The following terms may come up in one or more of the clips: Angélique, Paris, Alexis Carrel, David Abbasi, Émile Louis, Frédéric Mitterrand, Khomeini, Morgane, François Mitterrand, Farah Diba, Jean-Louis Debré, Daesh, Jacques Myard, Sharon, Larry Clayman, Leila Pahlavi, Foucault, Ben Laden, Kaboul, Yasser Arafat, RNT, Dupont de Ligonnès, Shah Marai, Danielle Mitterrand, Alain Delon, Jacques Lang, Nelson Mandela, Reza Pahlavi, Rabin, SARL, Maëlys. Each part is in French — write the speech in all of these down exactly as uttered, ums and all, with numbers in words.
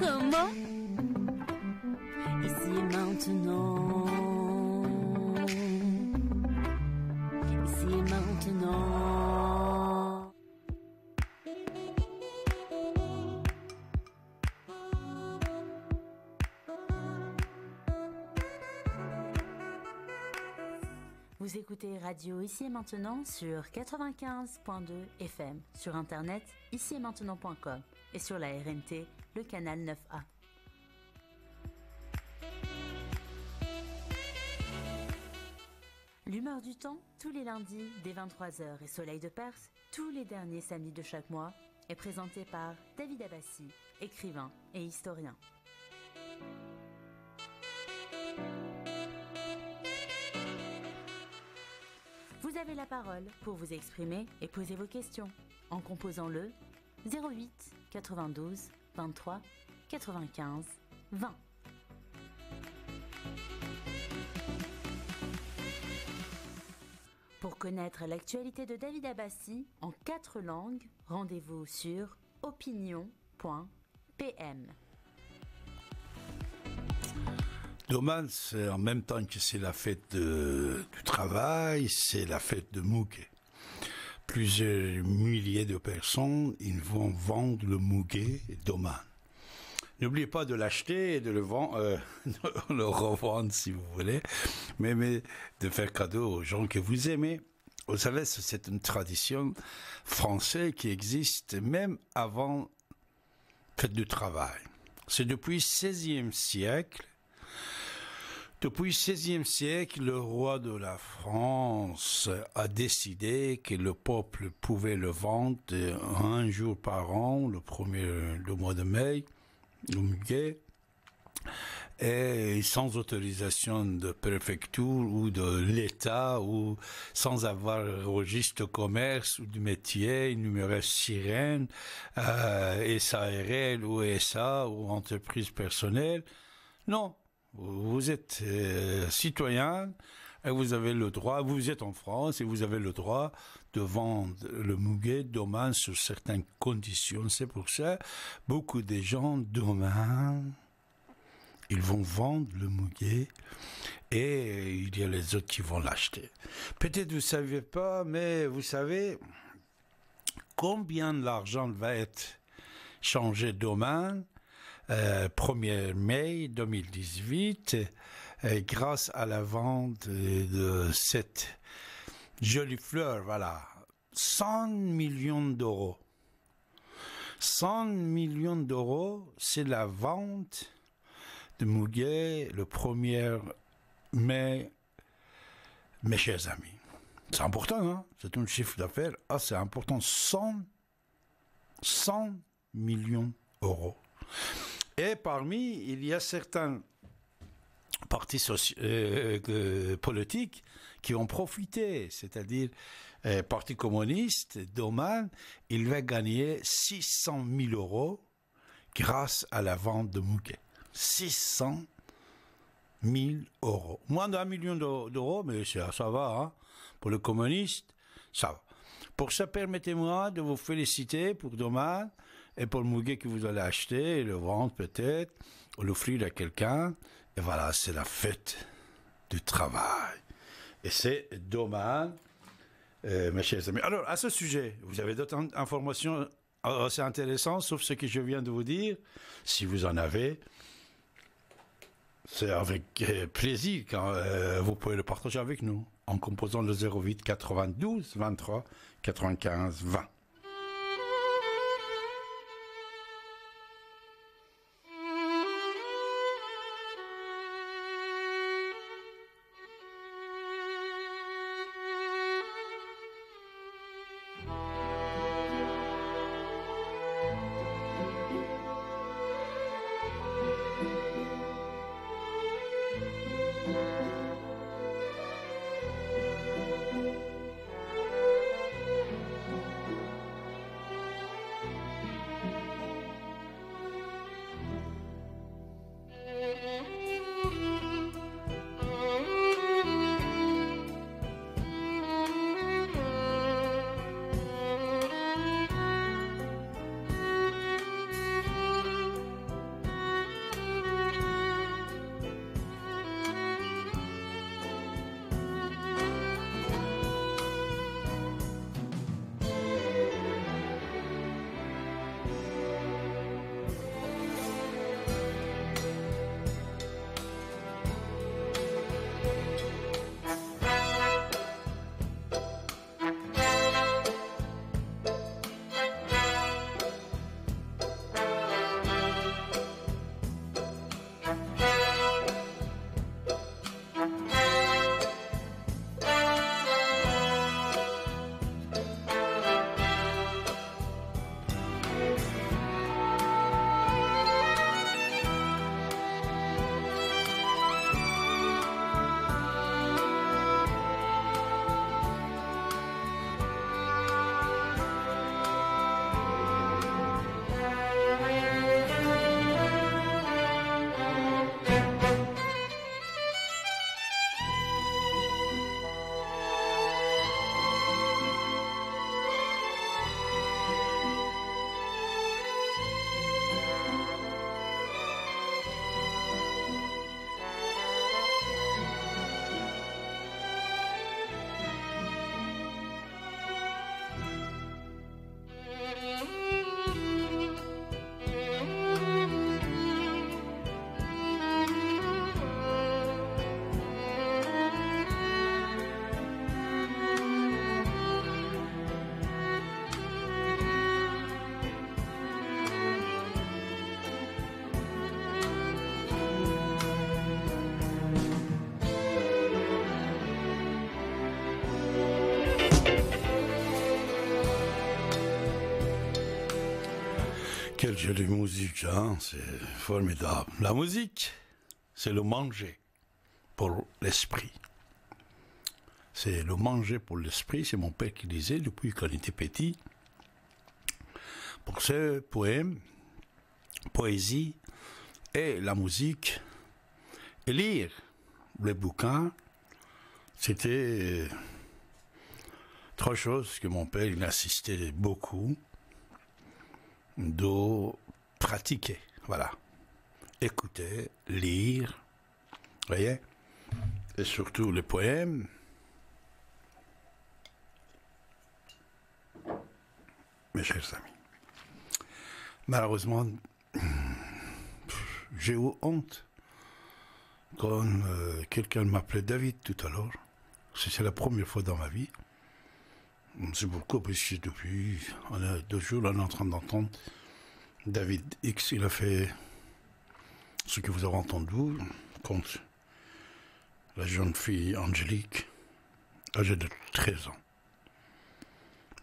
Comment? Ici et maintenant. Ici et maintenant. Vous écoutez Radio Ici et Maintenant sur quatre-vingt-quinze virgule deux F M, sur internet ici et maintenant point com et sur la R N T, le canal neuf A. L'humeur du temps, tous les lundis dès vingt-trois heures et Soleil de Perse, tous les derniers samedis de chaque mois, est présenté par David Abbasi, écrivain et historien. Vous avez la parole pour vous exprimer et poser vos questions en composant le zéro huit quatre-vingt-douze vingt-trois quatre-vingt-quinze vingt. Pour connaître l'actualité de David Abbasi en quatre langues, rendez-vous sur opinion point P M. Doman, c'est en même temps que c'est la fête de, du travail, c'est la fête de Mouguet. Plusieurs milliers de personnes, ils vont vendre le Mouguet Doman. N'oubliez pas de l'acheter et de le, vendre, euh, de le revendre si vous voulez, mais, mais de faire cadeau aux gens que vous aimez. Vous savez, c'est une tradition française qui existe même avant la fête du travail. C'est depuis le seizième siècle. Depuis le seizième siècle, le roi de la France a décidé que le peuple pouvait le vendre un jour par an, le premier le mois de mai, le muguet, et sans autorisation de préfecture ou de l'État, ou sans avoir registre de commerce ou de métier, numéro sirène, euh, S A R L ou S A ou entreprise personnelle. Non. Vous êtes euh, citoyen et vous avez le droit, vous êtes en France et vous avez le droit de vendre le Mouguet Doman sur certaines conditions. C'est pour ça beaucoup de gens Doman, ils vont vendre le Mouguet et il y a les autres qui vont l'acheter. Peut-être vous ne savez pas, mais vous savez combien l'argent va être changé Doman Euh, premier mai deux mille dix-huit, euh, grâce à la vente de cette jolie fleur, voilà, cent millions d'euros. cent millions d'euros, c'est la vente de Mouguet le premier mai, mes chers amis. C'est important, hein? C'est un chiffre d'affaires assez important. cent millions d'euros. Et parmi, il y a certains partis euh, euh, politiques qui ont profité, c'est-à-dire le euh, Parti communiste, Doman, il va gagner six cent mille euros grâce à la vente de Mouguet. six cent mille euros. Moins d'un million d'euros, mais ça, ça va, hein. Pour le communiste, ça va. Pour ça, permettez-moi de vous féliciter pour Doman. Et pour le Mouguet que vous allez acheter, le vendre peut-être, ou l'offrir à quelqu'un. Et voilà, c'est la fête du travail. Et c'est dommage, euh, mes chers amis. Alors, à ce sujet, vous avez d'autres informations assez intéressantes, sauf ce que je viens de vous dire. Si vous en avez, c'est avec plaisir quand euh, vous pouvez le partager avec nous, en composant le zéro huit quatre-vingt-douze vingt-trois quatre-vingt-quinze vingt. que les musiques, hein, c'est formidable. La musique, c'est le manger pour l'esprit. C'est le manger pour l'esprit, c'est mon père qui disait depuis qu'on était petit. Pour ce poème, poésie et la musique, et lire les bouquins, c'était trois choses que mon père il insistait beaucoup de pratiquer. Voilà. Écouter, lire, voyez, et surtout les poèmes. Mes chers amis, malheureusement, j'ai eu honte quand euh, quelqu'un m'appelait David tout à l'heure. C'est la première fois dans ma vie. C'est pourquoi, parce que depuis on a deux jours, on est en train d'entendre David X. Il a fait ce que vous avez entendu contre la jeune fille Angélique, âgée de treize ans.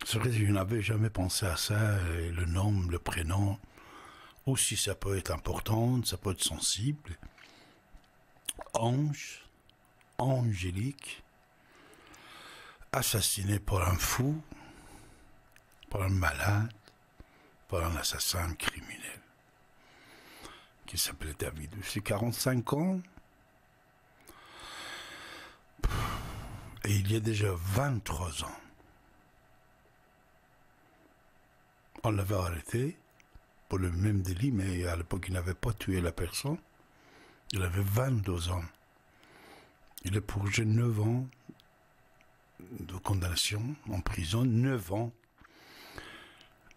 C'est vrai que je n'avais jamais pensé à ça, et le nom, le prénom, aussi ça peut être important, ça peut être sensible. Ange, Angélique, assassinée par un fou, par un malade, par un assassin criminel, qui s'appelait David. C'est quarante-cinq ans, et il y a déjà vingt-trois ans. On l'avait arrêté pour le même délit, mais à l'époque, il n'avait pas tué la personne. Il avait vingt-deux ans. Il a purgé neuf ans de condamnation en prison, neuf ans.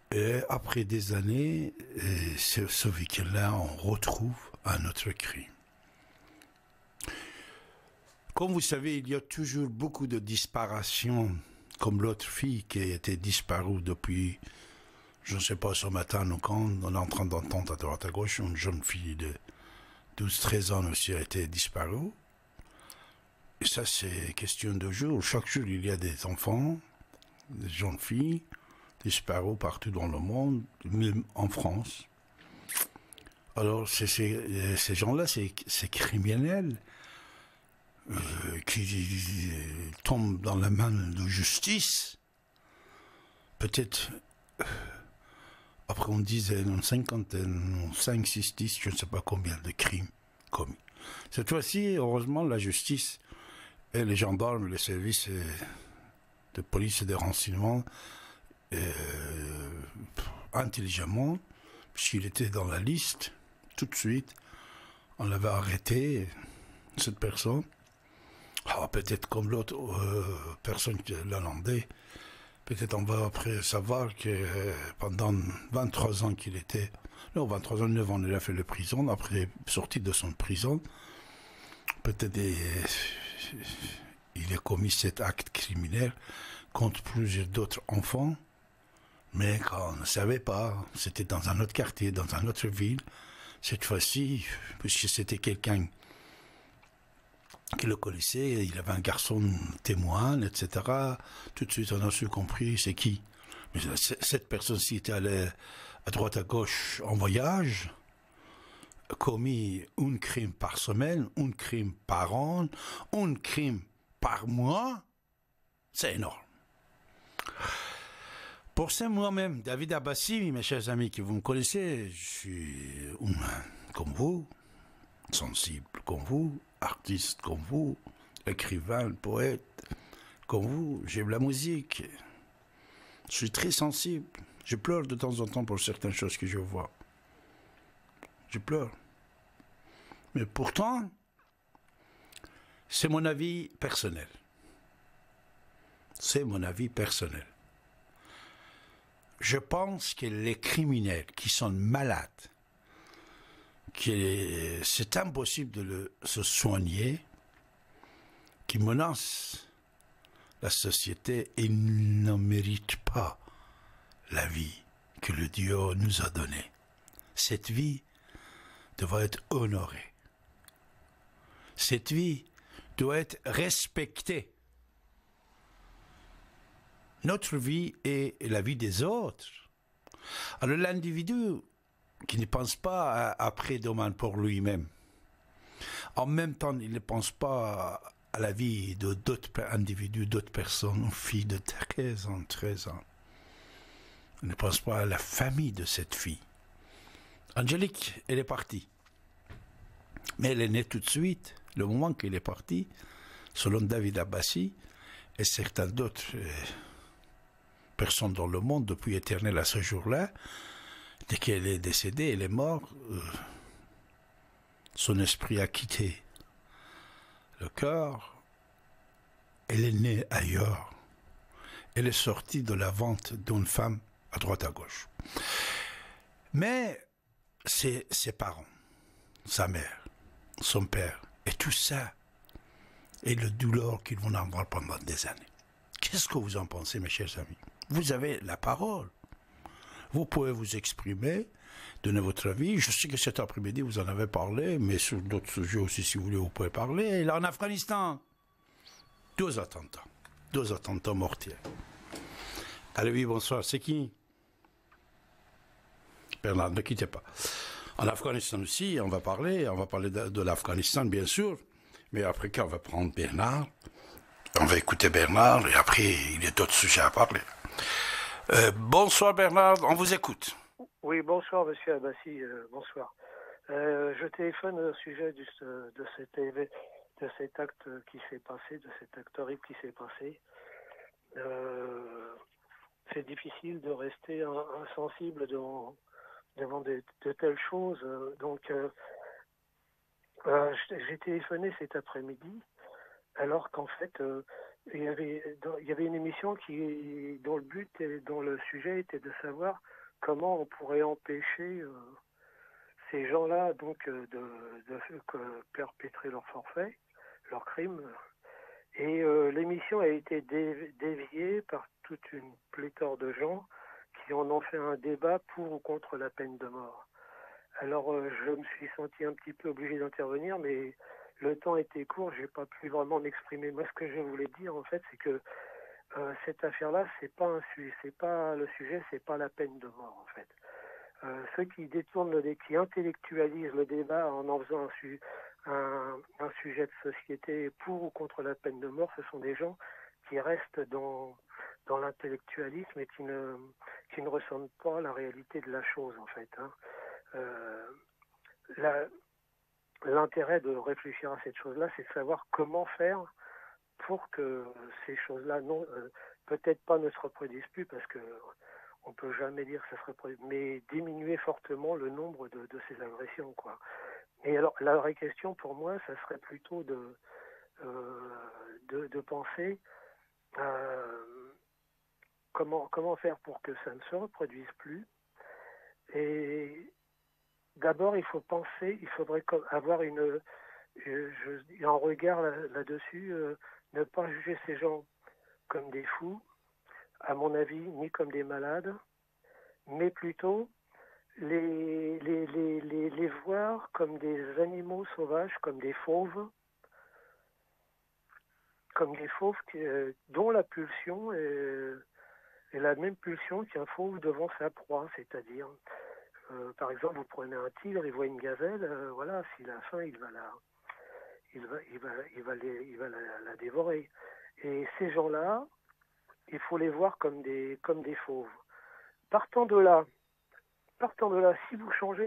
Et après des années, et ce, ce week-end-là, on retrouve un autre crime. Comme vous savez, il y a toujours beaucoup de disparitions, comme l'autre fille qui était disparue depuis... Je ne sais pas, ce matin, nous, quand on est en train d'entendre à droite à gauche, une jeune fille de douze treize ans aussi a été disparue. Et ça, c'est question de jour. Chaque jour, il y a des enfants, des jeunes filles, disparues partout dans le monde, même en France. Alors, c'est, c'est, ces gens-là, ces criminels euh, qui tombent dans la main de justice, peut-être... Après, on disait une cinquantaine, cinq, six, dix, je ne sais pas combien de crimes commis. Cette fois-ci, heureusement, la justice et les gendarmes, les services de police et de renseignement, euh, intelligemment, puisqu'il était dans la liste, tout de suite, on l'avait arrêté, cette personne. Ah, peut-être comme l'autre euh, personne, l'Hollandais. Peut-être on va après savoir que pendant vingt-trois ans qu'il était... Non, vingt-trois ans, neuf ans, il a fait la prison. Après, sorti de son prison, peut-être il a commis cet acte criminel contre plusieurs d'autres enfants. Mais qu'on ne savait pas, c'était dans un autre quartier, dans une autre ville. Cette fois-ci, puisque c'était quelqu'un qui le connaissait, il avait un garçon témoin, et cetera. Tout de suite, on a su compris c'est qui. Mais cette personne-ci était allée à droite à gauche en voyage, commis un crime par semaine, un crime par an, un crime par mois. C'est énorme. Pour ce moi-même, David Abbasi, mes chers amis qui vous me connaissez, je suis humain comme vous, sensible comme vous, artiste comme vous, écrivain, poète comme vous. J'aime la musique. Je suis très sensible. Je pleure de temps en temps pour certaines choses que je vois. Je pleure. Mais pourtant, c'est mon avis personnel. C'est mon avis personnel. Je pense que les criminels qui sont malades, que c'est impossible de le, se soigner, qui menace la société et ne mérite pas la vie que le Dieu nous a donnée. Cette vie doit être honorée. Cette vie doit être respectée. Notre vie et la vie des autres. Alors l'individu qui ne pense pas à, à prédominer pour lui-même. En même temps, il ne pense pas à la vie de d'autres individus, d'autres personnes, aux filles de treize ans, treize ans. Il ne pense pas à la famille de cette fille. Angélique, elle est partie. Mais elle est née tout de suite, le moment qu'elle est partie, selon David Abbasi et certains d'autres euh, personnes dans le monde depuis éternel à ce jour-là, dès qu'elle est décédée, elle est morte, euh, son esprit a quitté le corps, elle est née ailleurs, elle est sortie de la vente d'une femme à droite à gauche. Mais ses, ses parents, sa mère, son père, et tout ça, et le douleur qu'ils vont avoir pendant des années. Qu'est-ce que vous en pensez, mes chers amis? Vous avez la parole. Vous pouvez vous exprimer, donner votre avis. Je sais que cet après-midi, vous en avez parlé, mais sur d'autres sujets aussi, si vous voulez, vous pouvez parler. Là, en Afghanistan, deux attentats. Deux attentats mortiers. Allez, oui, bonsoir. C'est qui? Bernard, ne quittez pas. En Afghanistan aussi, on va parler, on va parler de, de l'Afghanistan, bien sûr, mais après, quand on va prendre Bernard, on va écouter Bernard, et après, il y a d'autres sujets à parler. Euh, bonsoir Bernard, on vous écoute. Oui, bonsoir Monsieur Abbasi, euh, bonsoir. Euh, je téléphone au sujet du, de, cet, de cet acte qui s'est passé, de cet acte horrible qui s'est passé. Euh, C'est difficile de rester insensible devant... devant de, de telles choses. Donc, euh, euh, j'ai téléphoné cet après-midi, alors qu'en fait, euh, il, y avait, dans, il y avait une émission qui, dont le but et dont le sujet était de savoir comment on pourrait empêcher euh, ces gens-là donc de, de, de perpétrer leur forfait, leur crime. Et euh, l'émission a été dé, déviée par toute une pléthore de gens qui en ont fait un débat pour ou contre la peine de mort. Alors euh, je me suis senti un petit peu obligé d'intervenir, mais le temps était court, j'ai pas pu vraiment m'exprimer. Moi, ce que je voulais dire en fait, c'est que euh, cette affaire-là, c'est pas un sujet, c'est pas le sujet, c'est pas la peine de mort en fait. Euh, ceux qui détournent le débat, qui intellectualisent le débat en en faisant un, su un, un sujet de société pour ou contre la peine de mort, ce sont des gens qui restent dans dans l'intellectualisme et qui ne, qui ne ressemble pas à la réalité de la chose, en fait. Hein. Euh, l'intérêt de réfléchir à cette chose-là, c'est de savoir comment faire pour que ces choses-là, non, euh, peut-être pas ne se reproduisent plus, parce que on peut jamais dire que ça se reproduise, mais diminuer fortement le nombre de, de ces agressions, quoi. Et alors, la vraie question, pour moi, ça serait plutôt de, euh, de, de penser... Euh, Comment, comment faire pour que ça ne se reproduise plus? Et d'abord, il faut penser, il faudrait avoir une, je, un regard là-dessus, euh, ne pas juger ces gens comme des fous, à mon avis, ni comme des malades, mais plutôt les, les, les, les, les voir comme des animaux sauvages, comme des fauves, comme des fauves qui, euh, dont la pulsion est... Et la même pulsion qu'un fauve devant sa proie, c'est-à-dire, euh, par exemple, vous prenez un tigre, il voit une gazelle, euh, voilà, s'il a faim, il va la, il va, il va, il va, les, il va la, la dévorer. Et ces gens-là, il faut les voir comme des, comme des fauves. Partant de là, partant de là, si vous changez,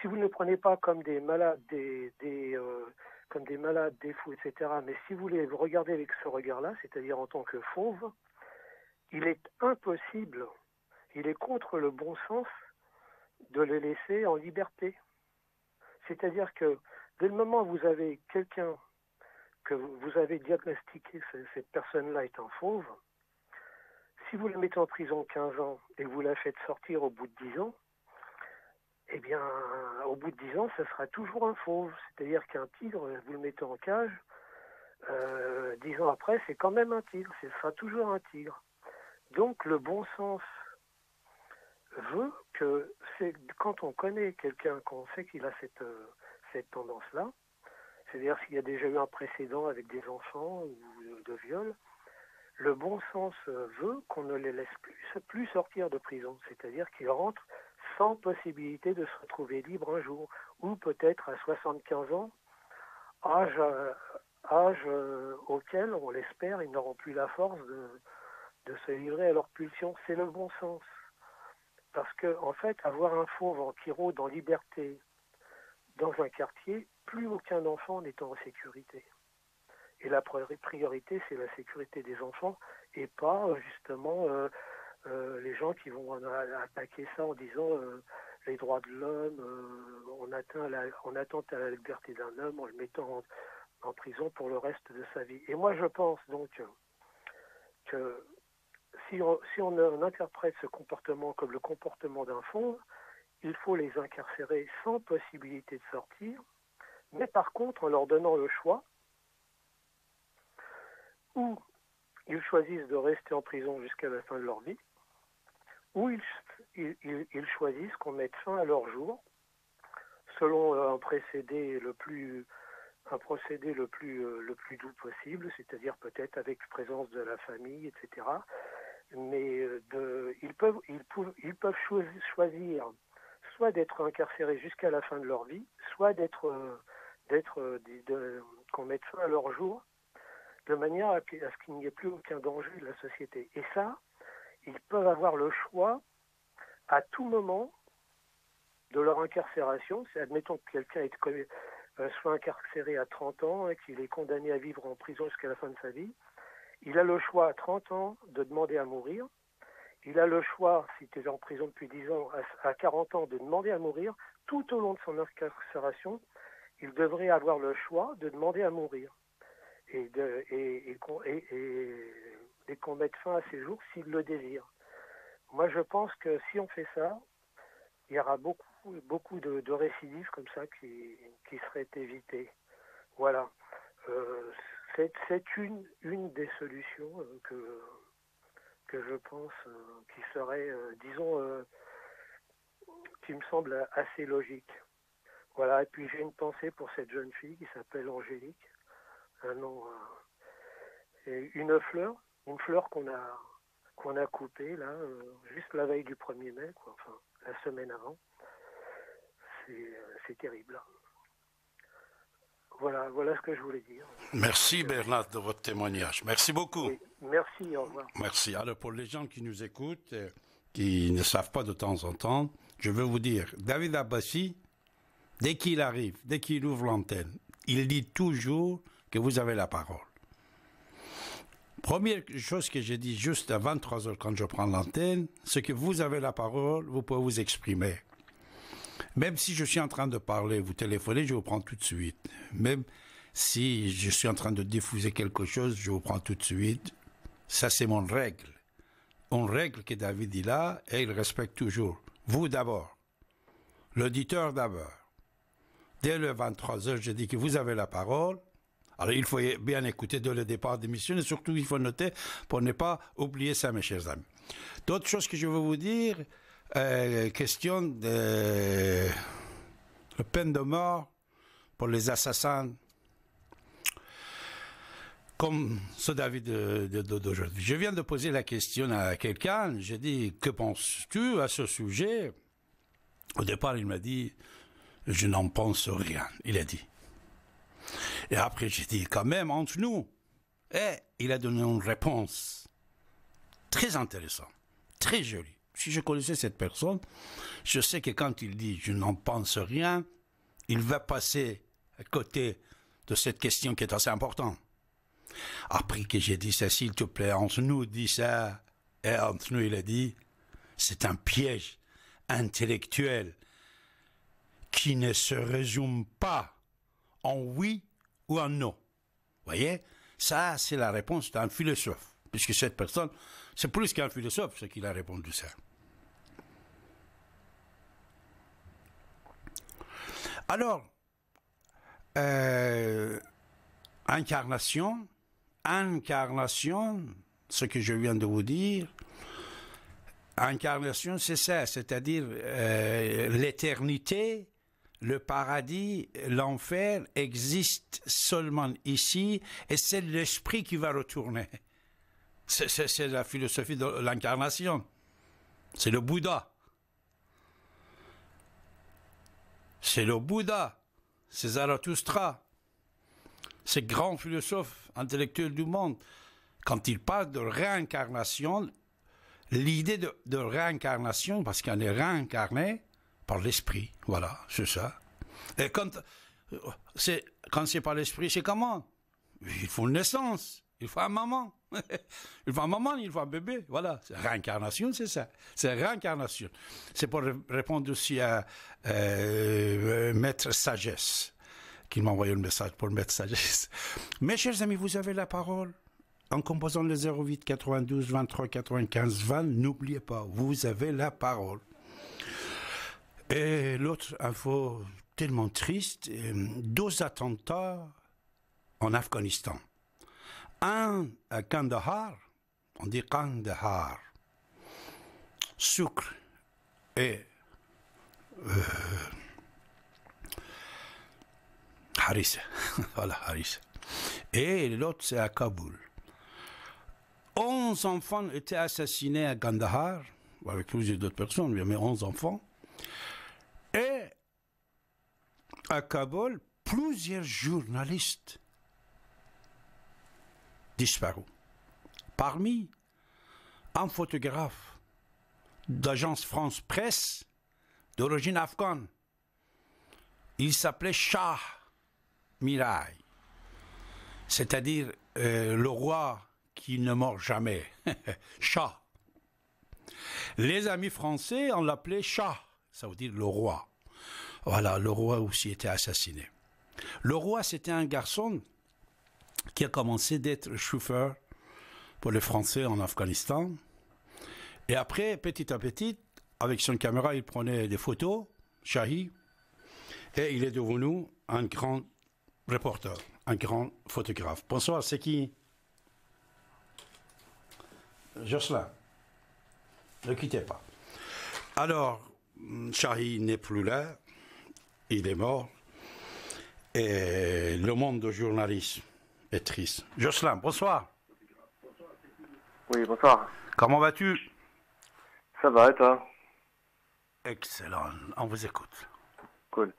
si vous ne prenez pas comme des malades, des, des, euh, comme des malades, des fous, et cetera, mais si vous les regardez avec ce regard-là, c'est-à-dire en tant que fauve, il est impossible, il est contre le bon sens de les laisser en liberté. C'est-à-dire que dès le moment où vous avez quelqu'un que vous avez diagnostiqué, cette personne-là est un fauve, si vous la mettez en prison quinze ans et vous la faites sortir au bout de dix ans, eh bien, au bout de dix ans, ça sera toujours un fauve. C'est-à-dire qu'un tigre, vous le mettez en cage, euh, dix ans après, c'est quand même un tigre, ce sera toujours un tigre. Donc le bon sens veut que quand on connaît quelqu'un, quand on sait qu'il a cette, cette tendance-là, c'est-à-dire s'il y a déjà eu un précédent avec des enfants ou de viol, le bon sens veut qu'on ne les laisse plus, plus sortir de prison, c'est-à-dire qu'ils rentrent sans possibilité de se retrouver libre un jour, ou peut-être à soixante-quinze ans, âge, âge auquel, on l'espère, ils n'auront plus la force de, de se livrer à leurs pulsions. C'est le bon sens. Parce que, en fait, avoir un fauve qui rôde en liberté dans un quartier, plus aucun enfant n'est en sécurité. Et la priorité, c'est la sécurité des enfants et pas, justement, euh, euh, les gens qui vont attaquer ça en disant euh, les droits de l'homme, euh, on atteint la, on atteinte à la liberté d'un homme en le mettant en, en prison pour le reste de sa vie. Et moi, je pense donc que si on, si on, on interprète ce comportement comme le comportement d'un fauve, il faut les incarcérer sans possibilité de sortir, mais par contre, en leur donnant le choix, ou ils choisissent de rester en prison jusqu'à la fin de leur vie, ou ils, ils, ils, ils choisissent qu'on mette fin à leur jour, selon un procédé le plus, un procédé le plus, le plus doux possible, c'est-à-dire peut-être avec présence de la famille, et cetera. Mais de, ils peuvent, ils peuvent, ils peuvent choisir soit d'être incarcérés jusqu'à la fin de leur vie, soit d'être, d'être, de, qu'on mette fin à leur jour, de manière à ce qu'il n'y ait plus aucun danger de la société. Et ça, ils peuvent avoir le choix à tout moment de leur incarcération. C'est, admettons que quelqu'un soit incarcéré à trente ans et qu'il est condamné à vivre en prison jusqu'à la fin de sa vie. Il a le choix à trente ans de demander à mourir. Il a le choix, si tu es en prison depuis dix ans, à quarante ans de demander à mourir. Tout au long de son incarcération, il devrait avoir le choix de demander à mourir. Et, de, et, et, qu'on, et, et, et qu'on mette fin à ces jours s'ils le désirent. Moi, je pense que si on fait ça, il y aura beaucoup, beaucoup de, de récidives comme ça qui, qui seraient évitées. Voilà. Euh, c'est c'est une, une des solutions euh, que, que je pense euh, qui serait, euh, disons, euh, qui me semble assez logique. Voilà. Et puis, j'ai une pensée pour cette jeune fille qui s'appelle Angélique. Un nom, euh, une fleur, une fleur qu'on a qu'on a coupée là, euh, juste la veille du premier mai, quoi, enfin la semaine avant. C'est, euh, c'est terrible. Voilà, voilà ce que je voulais dire. Merci Bernard de votre témoignage. Merci beaucoup. Et merci, au revoir. Merci. Alors pour les gens qui nous écoutent, qui ne savent pas de temps en temps, je veux vous dire, David Abbasi, dès qu'il arrive, dès qu'il ouvre l'antenne, il dit toujours que vous avez la parole. Première chose que j'ai dit juste à vingt-trois heures quand je prends l'antenne, c'est que vous avez la parole, vous pouvez vous exprimer. Même si je suis en train de parler, vous téléphonez, je vous prends tout de suite. Même si je suis en train de diffuser quelque chose, je vous prends tout de suite. Ça, c'est mon règle. Une règle que David il a et il respecte toujours. Vous d'abord. L'auditeur d'abord. Dès le vingt-trois heures, je dis que vous avez la parole. Alors, il faut bien écouter dès le départ de l'émission et surtout, il faut noter pour ne pas oublier ça, mes chers amis. D'autres choses que je veux vous dire, euh, question de la peine de mort pour les assassins comme ce David d'aujourd'hui. Je viens de poser la question à quelqu'un, j'ai dit, que penses-tu à ce sujet? Au départ, il m'a dit, je n'en pense rien, il a dit. Et après, j'ai dit, quand même, entre nous. Et il a donné une réponse très intéressante, très jolie. Si je connaissais cette personne, je sais que quand il dit « je n'en pense rien », il va passer à côté de cette question qui est assez importante. Après que j'ai dit ça, s'il te plaît, entre nous, dis ça. Et entre nous, il a dit « c'est un piège intellectuel qui ne se résume pas en oui » ou un non. Voyez, ça, c'est la réponse d'un philosophe. Puisque cette personne, c'est plus qu'un philosophe, ce qu'il a répondu ça. Alors, euh, incarnation, incarnation, ce que je viens de vous dire, incarnation, c'est ça, c'est-à-dire euh, l'éternité. Le paradis, l'enfer existe seulement ici et c'est l'esprit qui va retourner. C'est, c'est, c'est la philosophie de l'incarnation. C'est le Bouddha. c'est le Bouddha, c'est Zarathustra, ces grands philosophes intellectuels du monde. Quand ils parlent de réincarnation, l'idée de, de réincarnation, parce qu'on est réincarné par l'esprit, voilà, c'est ça. Et quand c'est quand c'est par l'esprit, c'est comment? Il faut une naissance, il faut un maman, il faut un maman, il faut un bébé, voilà. Réincarnation, c'est ça, c'est réincarnation. C'est pour répondre aussi à euh, Maître Sagesse, qui m'a envoyé le message pour Maître Sagesse. Mes chers amis, vous avez la parole. En composant le zéro huit, quatre-vingt-douze, vingt-trois, quatre-vingt-quinze, vingt, n'oubliez pas, vous avez la parole. Et l'autre info tellement triste, deux attentats en Afghanistan. Un à Kandahar, on dit Kandahar, sucre et euh, harissa, voilà harissa. Et l'autre c'est à Kaboul. onze enfants étaient assassinés à Kandahar, avec plusieurs d'autres personnes, mais onze enfants. Et à Kaboul, plusieurs journalistes disparus. Parmi un photographe d'agence France Presse d'origine afghane. Il s'appelait Shah Marai, c'est-à-dire euh, le roi qui ne mord jamais. Shah. Les amis français, on l'appelait Shah, ça veut dire le roi. Voilà, le roi aussi était assassiné. Le roi, c'était un garçon qui a commencé d'être chauffeur pour les Français en Afghanistan. Et après, petit à petit, avec son caméra, il prenait des photos, Shahi, et il est devenu un grand reporter, un grand photographe. Bonsoir, c'est qui? Jocelyn, ne quittez pas. Alors, Shahi n'est plus là, il est mort, et le monde de journalisme est triste. Jocelyn, bonsoir. Oui, bonsoir. Comment vas-tu? Ça va, et toi? Excellent, on vous écoute. Cool.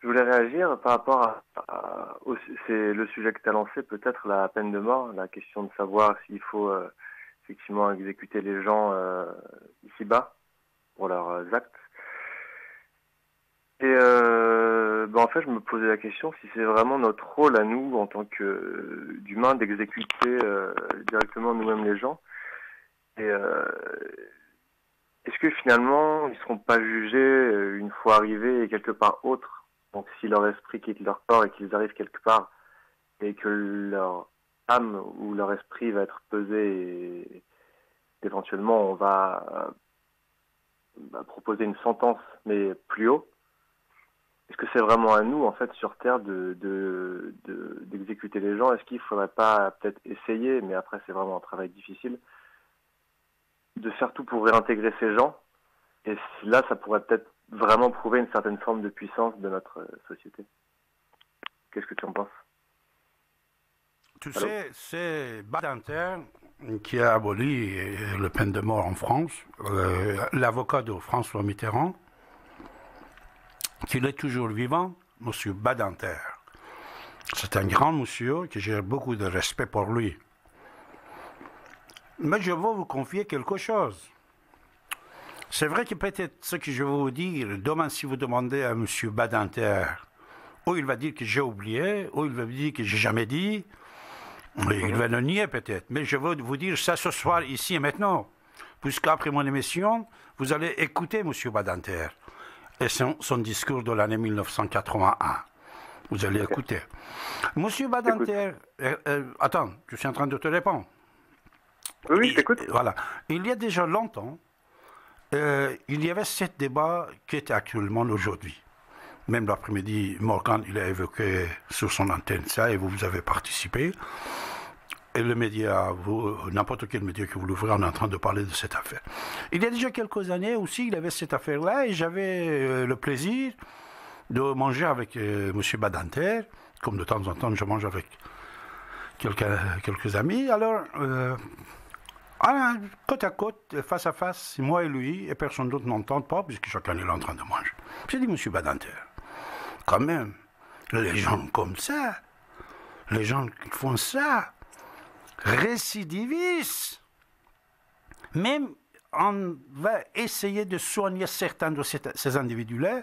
Je voulais réagir par rapport à, à c'est le sujet que tu as lancé, peut-être la peine de mort, la question de savoir s'il faut... Euh, effectivement exécuter les gens euh, ici-bas pour leurs euh, actes. Et euh, ben en fait, je me posais la question si c'est vraiment notre rôle à nous, en tant que euh, d'humains, d'exécuter euh, directement nous-mêmes les gens. Et euh, est-ce que finalement, ils ne seront pas jugés une fois arrivés et quelque part autre? Donc si leur esprit quitte leur corps et qu'ils arrivent quelque part et que leur... âme où leur esprit va être pesé et éventuellement on va, va proposer une sentence mais plus haut. Est-ce que c'est vraiment à nous en fait sur Terre de, de, de, d'exécuter les gens? Est-ce qu'il ne faudrait pas peut-être essayer, mais après c'est vraiment un travail difficile, de faire tout pour réintégrer ces gens? Et là ça pourrait peut-être vraiment prouver une certaine forme de puissance de notre société. Qu'est-ce que tu en penses? Tu Allô? sais, c'est Badinter qui a aboli la peine de mort en France, euh, l'avocat de François Mitterrand, qu'il est toujours vivant, monsieur Badinter. C'est un grand monsieur que j'ai beaucoup de respect pour lui. Mais je vais vous confier quelque chose. C'est vrai que peut-être ce que je vais vous dire, demain si vous demandez à monsieur Badinter, ou il va dire que j'ai oublié, ou il va dire que j'ai jamais dit... Oui, il va le nier peut-être, mais je veux vous dire ça ce soir, ici et maintenant, puisqu'après mon émission, vous allez écouter M. Badinter et son, son discours de l'année mille neuf cent quatre-vingt-un. Vous allez okay. écouter. M. Badinter, euh, euh, attends, je suis en train de te répondre. Oui, je t'écoute. Voilà. Il y a déjà longtemps, euh, il y avait ce débat qui est actuellement aujourd'hui. Même l'après-midi, Morgane, il a évoqué sur son antenne ça, et vous, vous avez participé. Et le média, n'importe quel média que vous l'ouvrez, on est en train de parler de cette affaire. Il y a déjà quelques années aussi, il y avait cette affaire-là, et j'avais euh, le plaisir de manger avec euh, M. Badinter, comme de temps en temps, je mange avec quelques, quelques amis. Alors, euh, alors, côte à côte, face à face, moi et lui, et personne d'autre n'entend pas, puisque chacun est là en train de manger. J'ai dit, M. Badinter, quand même. Les gens comme ça, les gens qui font ça, récidivistes. Même on va essayer de soigner certains de ces individus-là.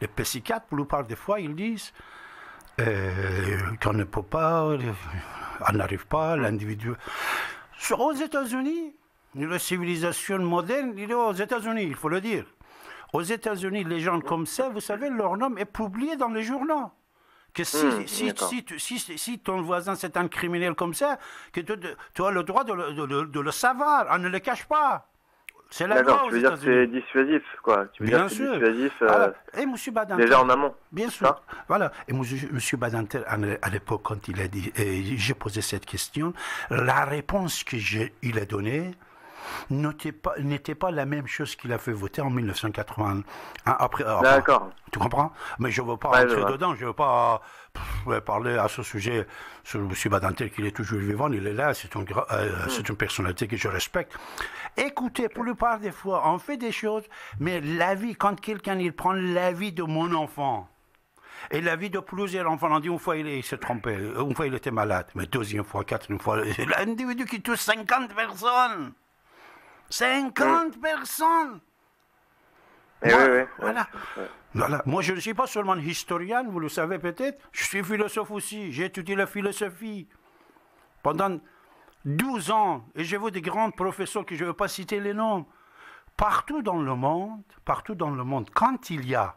Les psychiatres, pour la plupart des fois, ils disent euh, qu'on ne peut pas, on n'arrive pas, l'individu... Aux États-Unis, la civilisation moderne, il est aux États-Unis, il faut le dire. Aux États-Unis, les gens comme ça, vous savez, leur nom est publié dans les journaux. Que si, mmh, si, si, si, si, si ton voisin, c'est un criminel comme ça, que tu, tu as le droit de le, de, de, de le savoir, on ne le cache pas. C'est la loi aux États-Unis. D'accord, tu veux dire que c'est dissuasif, quoi. Tu veux bien dire que c'est dissuasif euh, et M. Badinter, déjà en amont. Bien sûr. Hein? Voilà. Et M. Badinter, à l'époque, quand il a dit, j'ai posé cette question, la réponse qu'il a donnée, n'était pas, pas la même chose qu'il a fait voter en mille neuf cent quatre-vingt-un. Hein, après, après, d'accord. Tu comprends? Mais je ne veux pas ouais, rentrer ouais. dedans, je ne veux pas pff, parler à ce sujet sur M. Badinter, qu'il est toujours vivant, il est là, c'est une, euh, mm. une personnalité que je respecte. Écoutez, pour la plupart des fois, on fait des choses, mais la vie, quand quelqu'un il prend la vie de mon enfant, et la vie de plusieurs enfants, on dit une fois il, il s'est trompé, une fois il était malade, mais deuxième fois, quatrième fois, l'individu qui touche cinquante personnes. cinquante mmh. personnes Moi, oui, oui, oui. Voilà. Oui. Voilà. Moi, je ne suis pas seulement historien, vous le savez peut-être, je suis philosophe aussi, j'ai étudié la philosophie pendant douze ans, et j'ai vu des grands professeurs que je ne veux pas citer les noms, partout dans le monde, partout dans le monde, quand il y a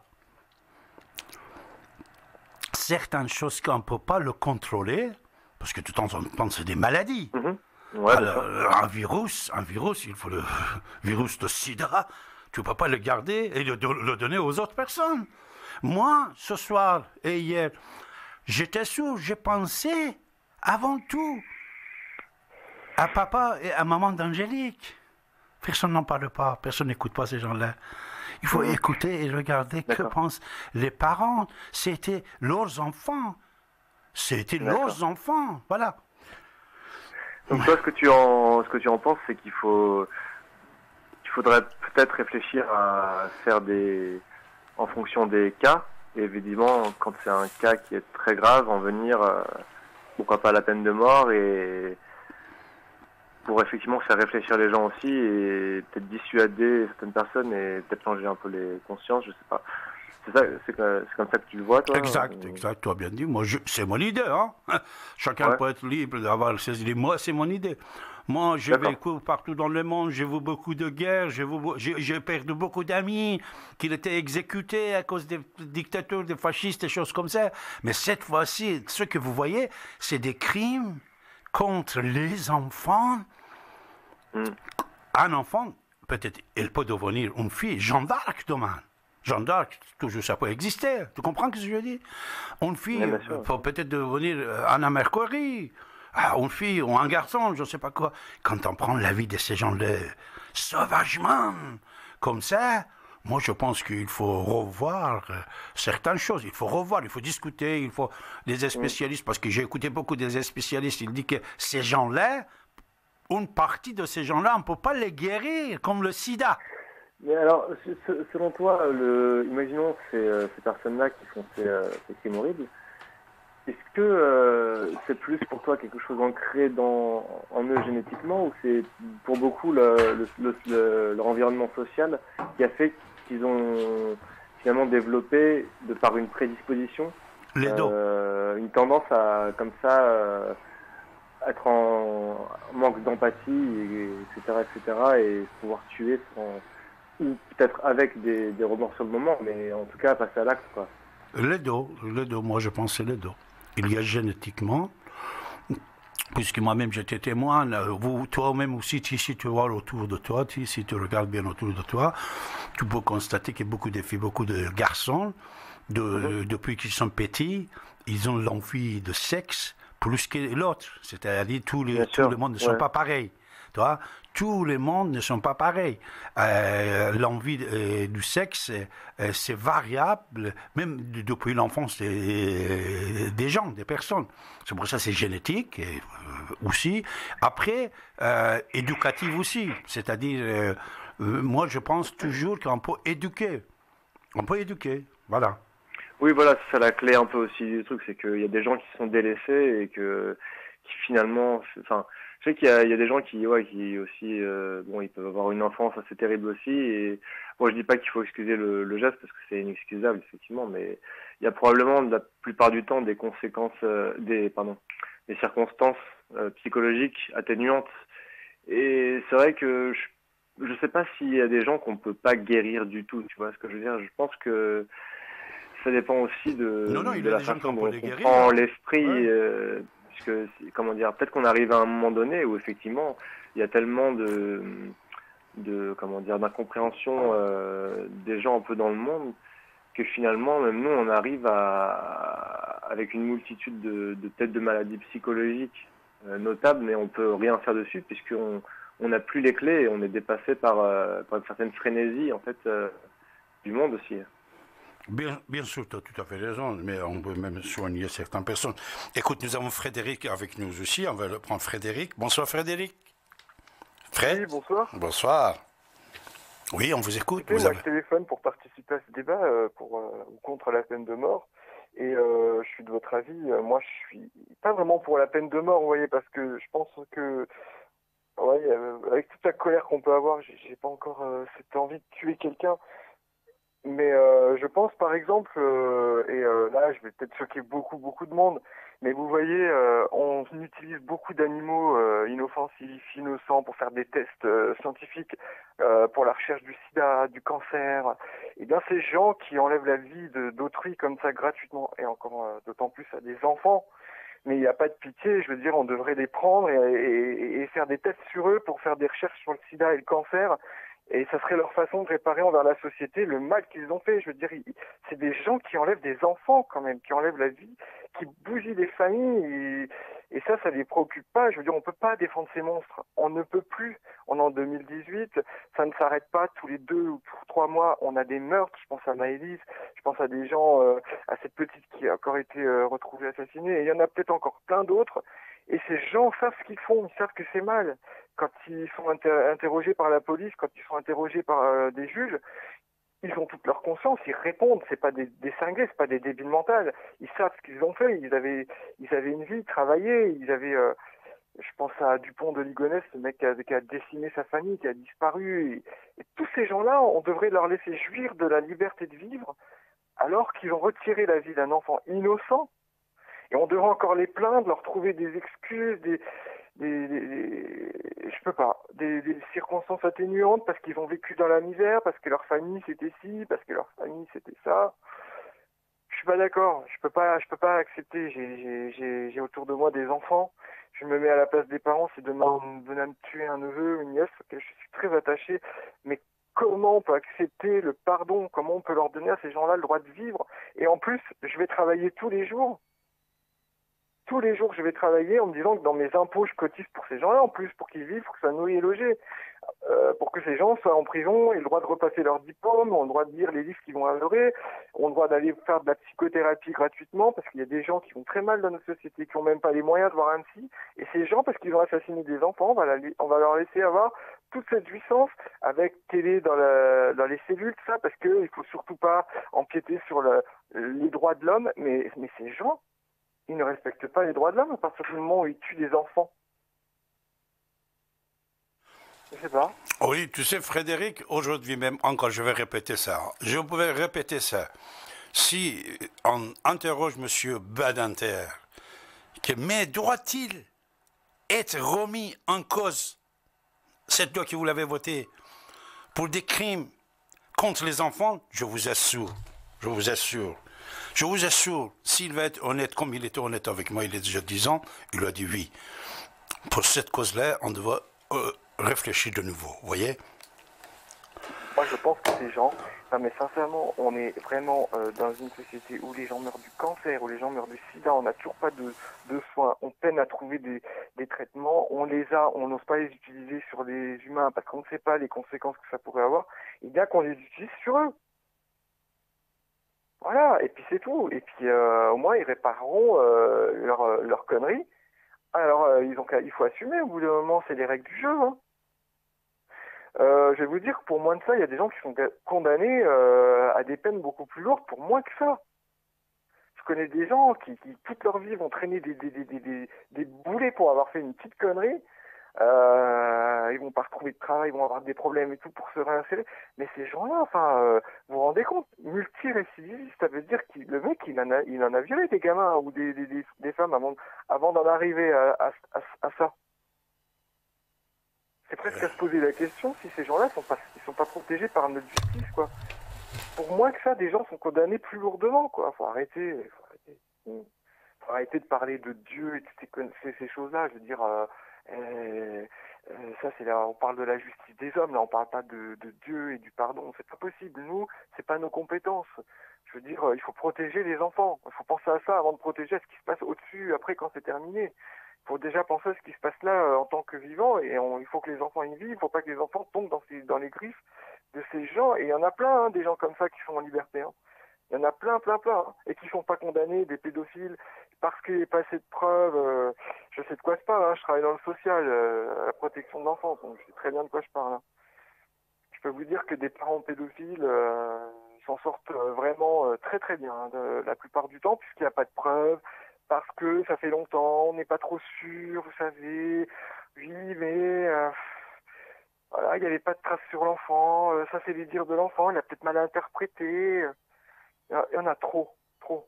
certaines choses qu'on ne peut pas le contrôler, parce que de temps en temps, c'est des maladies, mmh. Ouais, alors, un virus, un virus, il faut le virus de sida, tu ne peux pas le garder et le, le donner aux autres personnes. Moi, ce soir et hier, j'étais sûr, j'ai pensé avant tout à papa et à maman d'Angélique. Personne n'en parle pas, personne n'écoute pas ces gens-là. Il faut écouter et regarder que pensent les parents. C'était leurs enfants. C'était leurs enfants, voilà. Donc toi, ce que tu en, ce que tu en penses, c'est qu'il faut, qu'il faudrait peut-être réfléchir à faire des, en fonction des cas. Et évidemment, quand c'est un cas qui est très grave, en venir, euh, pourquoi pas la peine de mort, et pour effectivement faire réfléchir les gens aussi et peut-être dissuader certaines personnes et peut-être changer un peu les consciences, je sais pas. C'est comme ça que tu le vois, toi? Exact, exact, tu as bien dit. Moi, c'est mon idée. Hein? Chacun ouais. peut être libre d'avoir ses idées. Moi, c'est mon idée. Moi, j'ai vécu partout dans le monde. J'ai vu beaucoup de guerres. J'ai perdu beaucoup d'amis qui étaient exécutés à cause des dictateurs, des fascistes, des choses comme ça. Mais cette fois-ci, ce que vous voyez, c'est des crimes contre les enfants. Mm. Un enfant, peut-être, il peut devenir une fille. Jeanne d'Arc, demain. Jeanne d'Arc, toujours ça peut exister. Tu comprends ce que je dis? Une fille peut peut-être devenir Anna Mercouri, ah, une fille ou un garçon, je ne sais pas quoi. Quand on prend la vie de ces gens-là sauvagement, comme ça, moi je pense qu'il faut revoir certaines choses. Il faut revoir, il faut discuter, il faut des spécialistes, parce que j'ai écouté beaucoup des spécialistes, ils disent que ces gens-là, une partie de ces gens-là, on ne peut pas les guérir, comme le sida. Mais alors, selon toi, le, imaginons ces, ces personnes-là qui font ces, ces crimes horribles, est-ce que euh, c'est plus pour toi quelque chose ancré dans, en eux génétiquement, ou c'est pour beaucoup le, le, le, le, leur environnement social qui a fait qu'ils ont finalement développé, de par une prédisposition, Les euh, une tendance à, comme ça, euh, être en manque d'empathie, et, et, etc., et cetera, et pouvoir tuer sans... Ou peut-être avec des, des remords sur le moment, mais en tout cas, passer à l'acte, quoi. Les deux, les deux, moi je pense c'est les deux. Il y a génétiquement, puisque moi-même j'étais témoin, toi-même aussi, si tu vois autour de toi, si tu regardes bien autour de toi, tu peux constater que beaucoup de filles, beaucoup de garçons, de, mmh. depuis qu'ils sont petits, ils ont l'envie de sexe plus que l'autre. C'est-à-dire tous les, tout le monde ne ouais. sont pas pareils. Toi, tous les mondes ne sont pas pareils. Euh, L'envie euh, du sexe, euh, c'est variable, même depuis l'enfance euh, des gens, des personnes. C'est pour ça c'est génétique et, euh, aussi. Après, euh, éducative aussi. C'est-à-dire, euh, euh, moi je pense toujours qu'on peut éduquer. On peut éduquer, voilà. Oui, voilà, c'est ça la clé un peu aussi du truc, c'est qu'il y a des gens qui sont délaissés et que qui finalement, enfin, je sais qu'il y a, il y a des gens qui, ouais, qui aussi, euh, bon, ils peuvent avoir une enfance assez terrible aussi. Et bon, je dis pas qu'il faut excuser le, le geste parce que c'est inexcusable effectivement, mais il y a probablement la plupart du temps des conséquences, euh, des, pardon, des circonstances euh, psychologiques atténuantes. Et c'est vrai que je, je sais pas s'il y a des gens qu'on peut pas guérir du tout. Tu vois ce que je veux dire? Je pense que ça dépend aussi de, non, non, de la façon dont on prend l'esprit. Ouais. Euh, Parce que, comment dire, peut-être qu'on arrive à un moment donné où effectivement il y a tellement de, de comment dire, d'incompréhension euh, des gens un peu dans le monde que finalement même nous on arrive à, avec une multitude de, de peut-être de maladies psychologiques euh, notables, mais on peut rien faire dessus puisqu'on on n'a plus les clés et on est dépassé par, euh, par une certaine frénésie en fait euh, du monde aussi. Bien, bien sûr, tu as tout à fait raison, mais on peut même soigner certaines personnes. Écoute, nous avons Frédéric avec nous aussi, on va le prendre Frédéric. Bonsoir Frédéric. Fred. Oui, bonsoir. Bonsoir. Oui, on vous écoute. Vous avez... Moi, je téléphone pour participer à ce débat euh, pour, euh, contre la peine de mort. Et euh, je suis de votre avis, euh, moi je suis pas vraiment pour la peine de mort, vous voyez, parce que je pense que... Ouais, euh, avec toute la colère qu'on peut avoir, j'ai pas encore euh, cette envie de tuer quelqu'un. Mais euh, je pense par exemple, euh, et euh, là je vais peut-être choquer beaucoup beaucoup de monde, mais vous voyez, euh, on utilise beaucoup d'animaux euh, inoffensifs, innocents pour faire des tests euh, scientifiques, euh, pour la recherche du sida, du cancer. Et bien ces gens qui enlèvent la vie d'autrui comme ça gratuitement, et encore euh, d'autant plus à des enfants, mais il n'y a pas de pitié, je veux dire, on devrait les prendre et, et, et faire des tests sur eux pour faire des recherches sur le sida et le cancer. Et ça serait leur façon de réparer envers la société le mal qu'ils ont fait. Je veux dire, c'est des gens qui enlèvent des enfants quand même, qui enlèvent la vie, qui bougillent des familles. Et, et ça, ça les préoccupe pas. Je veux dire, on peut pas défendre ces monstres. On ne peut plus. On est en deux mille dix-huit. Ça ne s'arrête pas. Tous les deux ou trois mois, on a des meurtres. Je pense à Maëlys. Je pense à des gens, euh, à cette petite qui a encore été euh, retrouvée assassinée. Et il y en a peut-être encore plein d'autres. Et ces gens savent ce qu'ils font, ils savent que c'est mal. Quand ils sont inter- interrogés par la police, quand ils sont interrogés par euh, des juges, ils ont toute leur conscience, ils répondent. C'est pas des, des cinglés, c'est pas des débiles mentales. Ils savent ce qu'ils ont fait. Ils avaient, ils avaient une vie, ils travaillaient. Ils avaient, euh, je pense à Dupont de Ligonnès, ce mec qui a, qui a décimé sa famille, qui a disparu. Et, et tous ces gens-là, on devrait leur laisser jouir de la liberté de vivre, alors qu'ils ont retiré la vie d'un enfant innocent. Et on devrait encore les plaindre, leur trouver des excuses, des, des, des, des je peux pas, des, des circonstances atténuantes parce qu'ils ont vécu dans la misère, parce que leur famille c'était ci, parce que leur famille c'était ça. Je suis pas d'accord, je peux pas, je peux pas accepter. J'ai, j'ai, j'ai, j'ai autour de moi des enfants. Je me mets à la place des parents. Si demain on venait me tuer un neveu, une nièce, auquel je suis très attaché, mais comment on peut accepter le pardon? Comment on peut leur donner à ces gens-là le droit de vivre? Et en plus, je vais travailler tous les jours. Tous les jours, je vais travailler en me disant que dans mes impôts, je cotise pour ces gens-là, en plus, pour qu'ils vivent, pour que ça nourrit et logé, euh, pour que ces gens soient en prison, aient le droit de repasser leur diplôme, ont le droit de lire les livres qu'ils vont adorer, ont le droit d'aller faire de la psychothérapie gratuitement, parce qu'il y a des gens qui vont très mal dans notre société, qui n'ont même pas les moyens de voir un psy. Et ces gens, parce qu'ils ont assassiné des enfants, on va, la, on va leur laisser avoir toute cette jouissance avec télé dans, la, dans les cellules, tout ça, parce qu'il ne faut surtout pas empiéter sur le, les droits de l'homme. Mais, mais ces gens, ils ne respectent pas les droits de l'homme à partir du moment où ils tuent des enfants. Je sais pas. Oui, tu sais, Frédéric, aujourd'hui même, encore, je vais répéter ça. Je pouvais répéter ça. Si on interroge M. Badinter, que, mais doit-il être remis en cause, cette loi que vous l'avez votée, pour des crimes contre les enfants? Je vous assure, je vous assure. Je vous assure, s'il va être honnête, comme il était honnête avec moi, il est déjà dix ans, il a dit oui. Pour cette cause-là, on doit euh, réfléchir de nouveau, vous voyez? Moi, je pense que ces gens... Non, mais sincèrement, on est vraiment euh, dans une société où les gens meurent du cancer, où les gens meurent du sida, on n'a toujours pas de, de soins, on peine à trouver des, des traitements, on les a, on n'ose pas les utiliser sur les humains, parce qu'on ne sait pas les conséquences que ça pourrait avoir, et bien qu'on les utilise sur eux. Voilà, et puis c'est tout. Et puis euh, au moins, ils répareront euh, leur, leur connerie. Alors, euh, ils ont, il faut assumer, au bout d'un moment, c'est les règles du jeu. Hein. Euh, je vais vous dire que pour moins de ça, il y a des gens qui sont condamnés euh, à des peines beaucoup plus lourdes pour moins que ça. connais des gens qui, qui toute leur vie vont traîner des, des, des, des, des boulets pour avoir fait une petite connerie. Euh, ils vont pas retrouver de travail, ils vont avoir des problèmes et tout pour se réinsérer. Mais ces gens-là, enfin, euh, vous vous rendez compte, multirécidiviste, ça veut dire que le mec, il en a, il en a violé des gamins ou des, des, des, des femmes avant, avant d'en arriver à, à, à, à ça. C'est presque à se poser la question si ces gens-là sont pas, ils sont pas protégés par notre justice, quoi. Pour moi que ça, des gens sont condamnés plus lourdement, quoi. Faut arrêter, faut arrêter, faut arrêter de parler de Dieu et de ces, ces choses-là. Je veux dire, euh, euh, ça c'est là, on parle de la justice des hommes, là on parle pas de, de Dieu et du pardon. C'est pas possible. Nous, c'est pas nos compétences. Je veux dire, il faut protéger les enfants. Il faut penser à ça avant de protéger à ce qui se passe au-dessus, après quand c'est terminé. Il faut déjà penser à ce qui se passe là euh, en tant que vivant, et on, il faut que les enfants y vivent, il ne faut pas que les enfants tombent dans, ces, dans les griffes de ces gens, et il y en a plein, hein, des gens comme ça qui sont en liberté, hein. Il y en a plein, plein, plein, hein, et qui ne sont pas condamnés, des pédophiles, parce qu'il n'y a pas assez de preuves, euh, je sais de quoi je parle, hein, je travaille dans le social, euh, à la protection de l'enfance, donc je sais très bien de quoi je parle. Hein. Je peux vous dire que des parents pédophiles euh, s'en sortent euh, vraiment euh, très très bien, hein, de, la plupart du temps, puisqu'il n'y a pas de preuves, parce que ça fait longtemps, on n'est pas trop sûr, vous savez, oui, mais euh, voilà, il n'y avait pas de traces sur l'enfant, euh, ça c'est les dires de l'enfant, il a peut-être mal interprété, il euh, y en a trop, trop.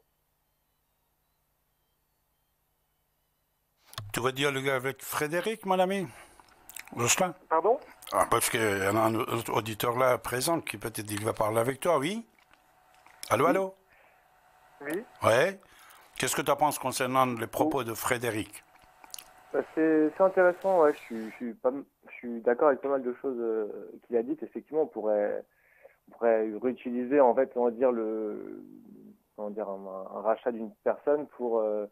Tu vas dire avec Frédéric, mon ami, Justin. Pardon? Ah, parce qu'il y a un autre auditeur là présent qui peut-être il va parler avec toi, oui? Allô, oui. Allô? Oui. Ouais. Qu'est-ce que tu en penses concernant les propos oh. de Frédéric? Bah c'est, c'est intéressant, ouais. je, suis, je, suis pas, je suis d'accord avec pas mal de choses euh, qu'il a dites. Effectivement, on pourrait, on pourrait réutiliser en fait, on va dire, le, on va dire un, un rachat d'une personne pour, euh,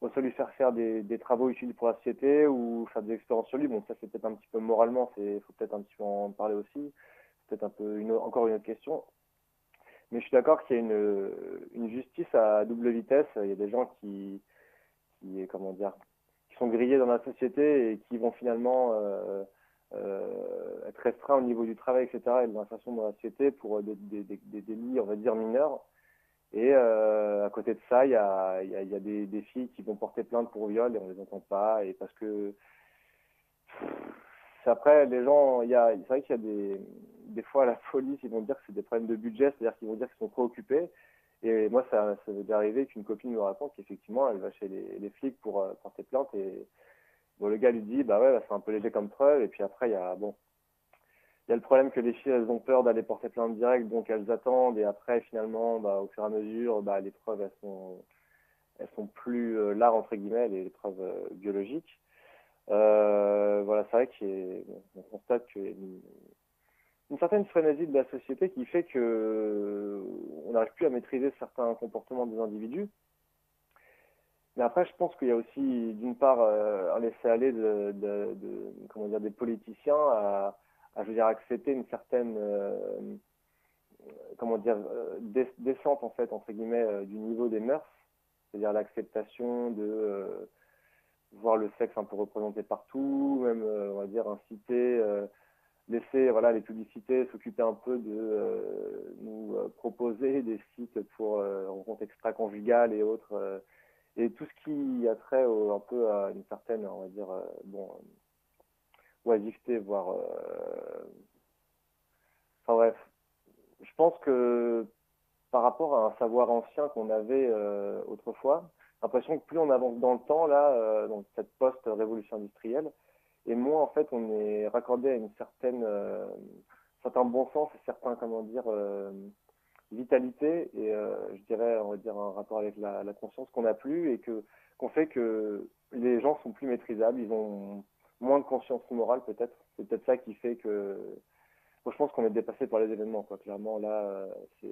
pour lui faire faire des, des travaux utiles pour la société ou faire des expériences sur lui. Bon, ça c'est peut-être un petit peu moralement, il faut peut-être un petit peu en parler aussi. C'est peut-être un peu une, encore une autre question. Mais je suis d'accord qu'il y a une, une justice à double vitesse. Il y a des gens qui, qui, comment dire, qui sont grillés dans la société et qui vont finalement euh, euh, être restreints au niveau du travail, et cetera, et de l'insertion dans la société pour des, des, des, des délits, on va dire, mineurs. Et euh, à côté de ça, il y a, il y a, il y a des, des filles qui vont porter plainte pour viol et on ne les entend pas. Et parce que... Après, les gens, il y a, c'est vrai qu'il y a des, des fois à la police, ils vont dire que c'est des problèmes de budget, c'est-à-dire qu'ils vont dire qu'ils sont trop occupés. Et moi, ça, ça m'est arrivé qu'une copine me raconte qu'effectivement, elle va chez les, les flics pour euh, porter plainte. Et bon, le gars lui dit, bah ouais, bah, c'est un peu léger comme preuve. Et puis après, il y a, bon, il y a le problème que les filles, elles ont peur d'aller porter plainte direct, donc elles attendent. Et après, finalement, bah, au fur et à mesure, bah, les preuves, elles sont, elles sont plus euh, larges, entre guillemets, les preuves euh, biologiques. Euh, voilà, c'est vrai qu'on constate qu'il y a une, une certaine frénésie de la société qui fait que on n'arrive plus à maîtriser certains comportements des individus. Mais après, je pense qu'il y a aussi, d'une part, un laisser-aller de, de, de, comment dire, des politiciens à, à je veux dire, accepter une certaine, euh, comment dire, descente en fait entre guillemets du niveau des mœurs, c'est-à-dire l'acceptation de euh, voir le sexe un peu représenté partout, même, euh, on va dire, inciter, euh, laisser voilà, les publicités s'occuper un peu de euh, nous euh, proposer des sites pour euh, rencontres extra-conjugales et autres. Euh, et tout ce qui a trait au, un peu à une certaine, on va dire, euh, bon, euh, oisiveté, voire... Euh, enfin bref, je pense que par rapport à un savoir ancien qu'on avait euh, autrefois, l'impression que plus on avance dans le temps, là, euh, dans cette post-révolution industrielle, et moins, en fait, on est raccordé à une certaine, euh, certain bon sens et certain, comment dire, euh, vitalité, et euh, je dirais, on va dire, un rapport avec la, la conscience qu'on n'a plus, et que, qu'on fait que les gens sont plus maîtrisables, ils ont moins de conscience morale, peut-être. C'est peut-être ça qui fait que... Bon, je pense qu'on est dépassé par les événements, quoi. Clairement, là, c'est...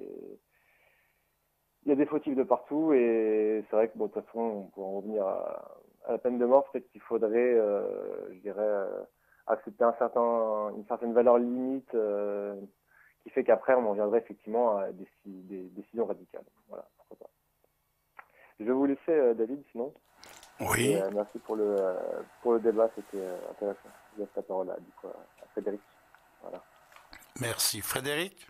Il y a des fautifs de partout et c'est vrai que, bon, de toute façon, on peut en revenir à, à la peine de mort. Peut-être qu'il faudrait, euh, je dirais, euh, accepter un certain, une certaine valeur limite euh, qui fait qu'après, on en viendrait effectivement à des, des décisions radicales. Voilà, pourquoi pas. Je vais vous laisser, euh, David, sinon. Oui. Et, euh, merci pour le, euh, pour le débat, c'était euh, intéressant. Je laisse la parole à, du coup, à Frédéric. Voilà. Merci. Frédéric ?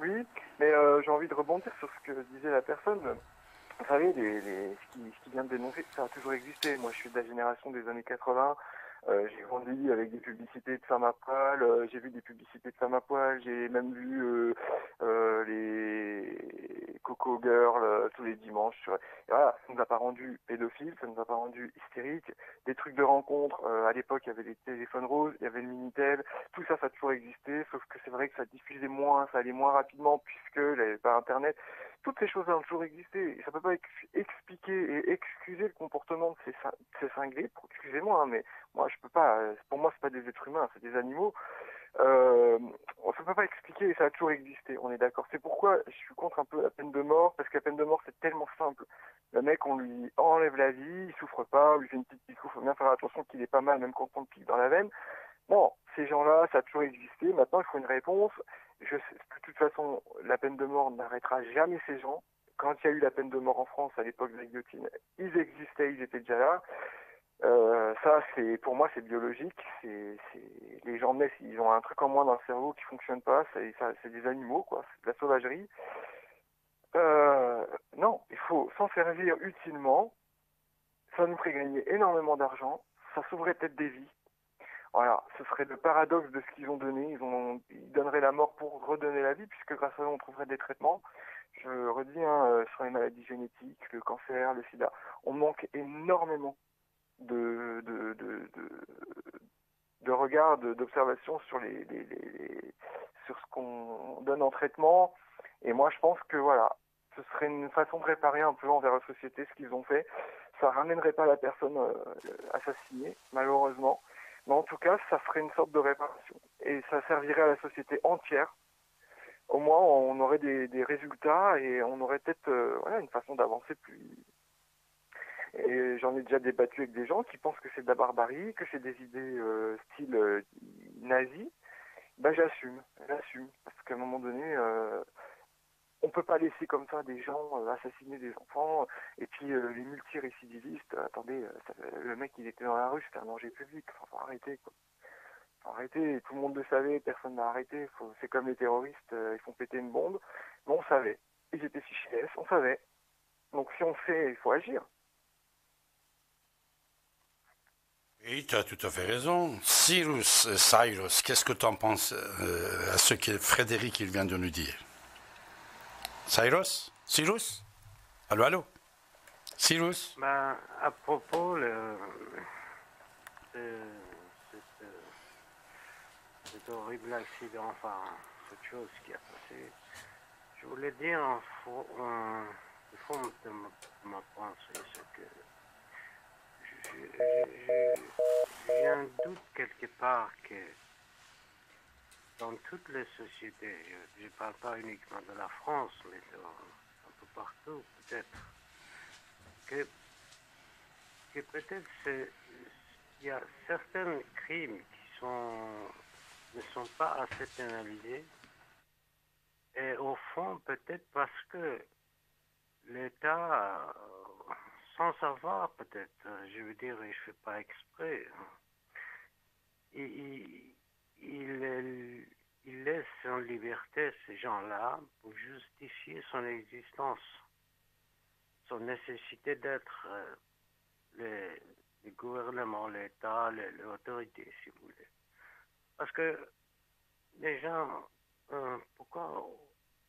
Oui, mais euh, j'ai envie de rebondir sur ce que disait la personne. Vous savez, les, les, ce, qui, ce qui vient de dénoncer, ça a toujours existé. Moi, je suis de la génération des années quatre-vingts. Euh, j'ai grandi avec des publicités de femmes à poil, euh, j'ai vu des publicités de femmes à poil, j'ai même vu euh, euh, les Coco Girls euh, tous les dimanches. Sur... Et voilà, ça nous a pas rendu pédophiles, ça nous a pas rendu hystériques. Des trucs de rencontre, euh, à l'époque il y avait les téléphones roses, il y avait le Minitel, tout ça ça a toujours existé, sauf que c'est vrai que ça diffusait moins, ça allait moins rapidement puisqu'il n'y avait pas Internet. Toutes ces choses-là ont toujours existé, et ça peut pas ex expliquer et excuser le comportement de ces, de ces cinglés. Excusez-moi, hein, mais moi je peux pas. Pour moi, c'est pas des êtres humains, c'est des animaux. Euh, ça peut pas expliquer, et ça a toujours existé. On est d'accord. C'est pourquoi je suis contre un peu la peine de mort, parce que la peine de mort c'est tellement simple. Le mec, on lui enlève la vie, il souffre pas, on lui fait une petite picouf. Faut bien faire attention qu'il est pas mal, même quand on le pique dans la veine. Bon, ces gens-là, ça a toujours existé. Maintenant, il faut une réponse. Je sais, de toute façon, la peine de mort n'arrêtera jamais ces gens. Quand il y a eu la peine de mort en France à l'époque de la guillotine, ils existaient, ils étaient déjà là. Euh, ça, c'est pour moi, c'est biologique. C'est, c'est, les gens naissent, ils ont un truc en moins dans le cerveau qui fonctionne pas. C'est, ça, c'est des animaux, quoi. C'est de la sauvagerie. Euh, non, il faut s'en servir utilement. Ça nous ferait gagner énormément d'argent. Ça sauverait peut-être des vies. Voilà, ce serait le paradoxe de ce qu'ils ont donné. Ils, ont, ils donneraient la mort pour redonner la vie, puisque grâce à eux, on trouverait des traitements. Je redis, hein, sur les maladies génétiques, le cancer, le sida, on manque énormément de, de, de, de, de regard, d'observation sur, les, les, les, les, sur ce qu'on donne en traitement. Et moi, je pense que voilà, ce serait une façon de réparer un peu envers la société ce qu'ils ont fait. Ça ramènerait pas la personne assassinée, malheureusement. Mais en tout cas, ça ferait une sorte de réparation. Et ça servirait à la société entière. Au moins, on aurait des, des résultats et on aurait peut-être euh, voilà, une façon d'avancer plus... Et j'en ai déjà débattu avec des gens qui pensent que c'est de la barbarie, que c'est des idées euh, style euh, nazi. Ben, j'assume, j'assume. Parce qu'à un moment donné... Euh, on ne peut pas laisser comme ça des gens euh, assassiner des enfants. Et puis euh, les multirécidivistes, euh, attendez, euh, ça, le mec il était dans la rue, c'était un danger public. Enfin, faut arrêter, quoi. Faut arrêter, tout le monde le savait, personne n'a arrêté. Faut... C'est comme les terroristes, euh, ils font péter une bombe. Mais on savait, ils étaient fichés S, on savait. Donc si on sait, il faut agir. Oui, tu as tout à fait raison. Cyrus, euh, Cyrus, qu'est-ce que tu en penses euh, à ce que Frédéric il vient de nous dire? Cyrus Cyrus Allô, allô Cyrus ben, à propos, le, le, cet, cet horrible accident, enfin, cette chose qui a passé, je voulais dire, en, en, au fond de ma, de ma pensée, c'est que j'ai un doute quelque part que dans toutes les sociétés, je ne parle pas uniquement de la France, mais de, un peu partout peut-être, que, que peut-être il y a certains crimes qui sont, ne sont pas assez pénalisés, et au fond peut-être parce que l'État, sans savoir peut-être, je veux dire, je ne fais pas exprès, il, il, Il, il laisse en liberté ces gens-là pour justifier son existence, son nécessité d'être euh, le, le gouvernement, l'État, l'autorité, si vous voulez. Parce que les gens, euh, pourquoi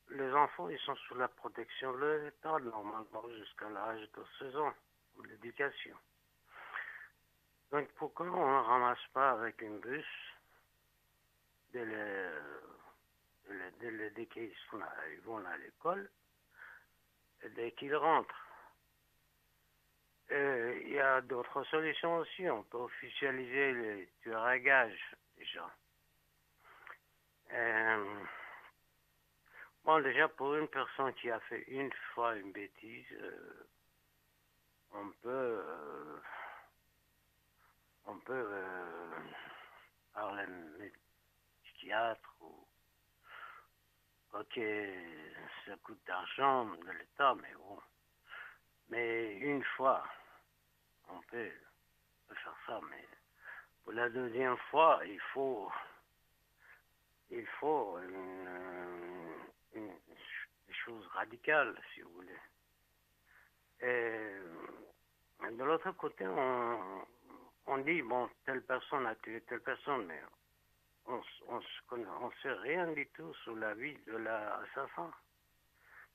les enfants, ils sont sous la protection de l'État, normalement jusqu'à l'âge de seize ans, l'éducation. Donc pourquoi on ne ramasse pas avec une bus de les, de les, dès qu'ils vont à l'école, dès qu'ils rentrent. Il y a d'autres solutions aussi. On peut officialiser les tueurs à gages, déjà. Euh, bon, déjà, pour une personne qui a fait une fois une bêtise, euh, on peut... Euh, on peut... Euh, alors, les, ou ok, ça coûte d'argent de l'État, mais bon, mais une fois on peut faire ça, mais pour la deuxième fois il faut il faut une, une, une chose radicale, si vous voulez. Et de l'autre côté, on, on dit, bon, telle personne a tué telle personne, mais on on ne sait rien du tout sur la vie de l'assassin.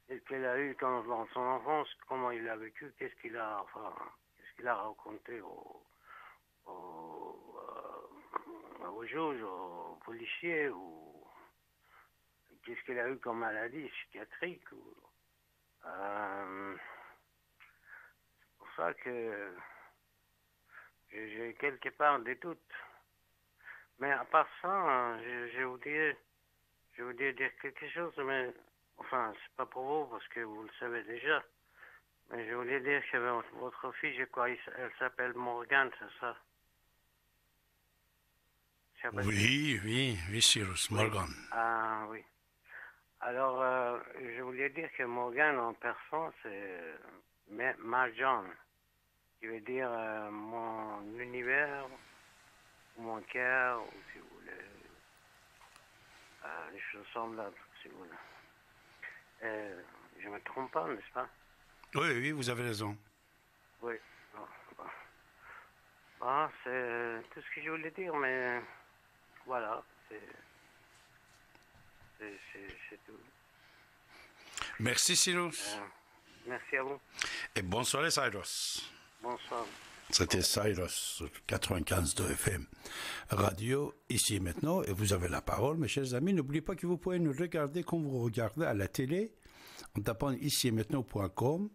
Qu'est-ce qu'il a eu dans, dans son enfance, comment il a vécu, qu'est-ce qu'il a, enfin, qu'est-ce qu'il a raconté aux, aux, euh, aux juges, aux policiers, ou qu'est-ce qu'il a eu comme maladie psychiatrique. Ou, euh, c'est pour ça que j'ai quelque part des doutes. Mais à part ça, je, je voudrais, je voudrais dire quelque chose, mais enfin, c'est pas pour vous, parce que vous le savez déjà. Mais je voulais dire qu'il y avait votre fille, je crois, elle s'appelle Morgane, c'est ça? Oui, oui, oui, Cyrus, Morgane. Ah, oui. Alors, euh, je voulais dire que Morgane, en persan, c'est Marjane, qui veut dire euh, mon univers, ou mon cœur, ou si vous voulez, euh, des choses semblables, si vous voulez. Euh, je ne me trompe pas, n'est-ce pas? Oui, oui, vous avez raison. Oui. Bon, bon. Bon, c'est tout ce que je voulais dire, mais voilà, c'est, c'est, c'est, c'est tout. Merci, Cyrus. Euh, merci à vous. Et bonsoir, Cyrus. Bonsoir. C'était Cyrus, quatre-vingt-quinze point deux F M, Radio, Ici et Maintenant, et vous avez la parole, mes chers amis. N'oubliez pas que vous pouvez nous regarder comme vous regardez à la télé, en tapant ici et maintenant point com,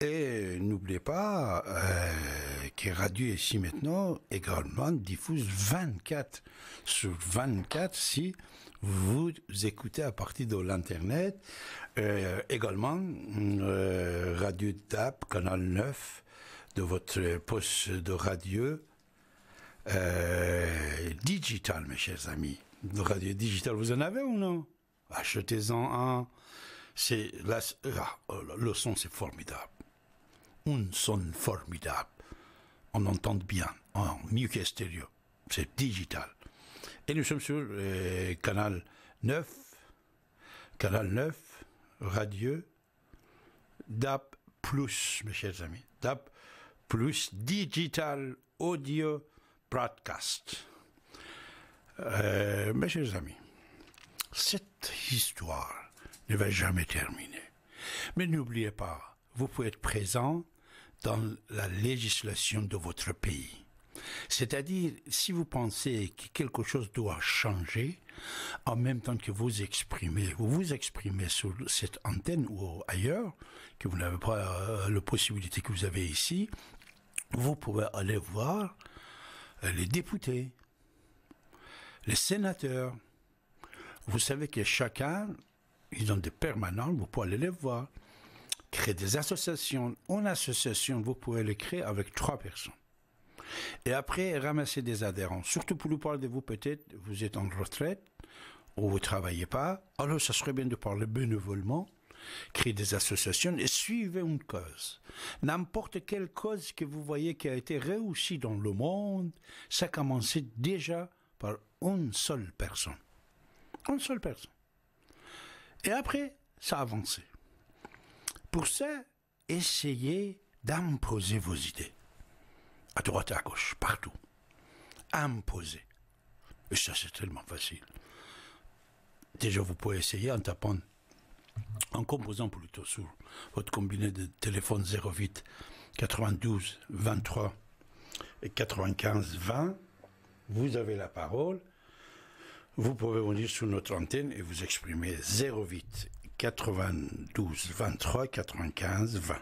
et n'oubliez pas euh, que Radio, Ici et Maintenant, également, diffuse vingt-quatre sur vingt-quatre, si vous écoutez à partir de l'Internet, euh, également, euh, Radio T A P, Canal neuf, de votre poste de radio euh, digital, mes chers amis. De radio digital, vous en avez ou non? Achetez-en un. C'est la, ah, le son, c'est formidable. Un son formidable. On entend bien, en mieux qu'en stéréo. C'est digital. Et nous sommes sur euh, Canal neuf, Canal neuf, Radio D A B Plus, mes chers amis. D A B Plus Digital Audio Broadcast. Euh, mes chers amis, cette histoire ne va jamais terminer. Mais n'oubliez pas, vous pouvez être présent dans la législation de votre pays. C'est-à-dire, si vous pensez que quelque chose doit changer, en même temps que vous exprimez, vous vous exprimez sur cette antenne ou ailleurs, que vous n'avez pas euh, la possibilité que vous avez ici, vous pouvez aller voir euh, les députés, les sénateurs. Vous savez que chacun, ils ont des permanents, vous pouvez aller les voir. Créer des associations. En association, vous pouvez les créer avec trois personnes. Et après, ramasser des adhérents. Surtout pour nous parler de vous, peut-être, vous êtes en retraite ou vous ne travaillez pas. Alors, ça serait bien de parler bénévolement, créer des associations et suivez une cause. N'importe quelle cause que vous voyez qui a été réussie dans le monde, ça commençait déjà par une seule personne. Une seule personne. Et après, ça a avancé. Pour ça, essayez d'imposer vos idées. À droite, à gauche, partout. Imposer. Et ça, c'est tellement facile. Déjà, vous pouvez essayer en tapant, en composant plutôt sur votre combiné de téléphone zéro huit, quatre-vingt-douze, vingt-trois, quatre-vingt-quinze, vingt. Vous avez la parole. Vous pouvez venir sur notre antenne et vous exprimer zéro huit, quatre-vingt-douze, vingt-trois, quatre-vingt-quinze, vingt.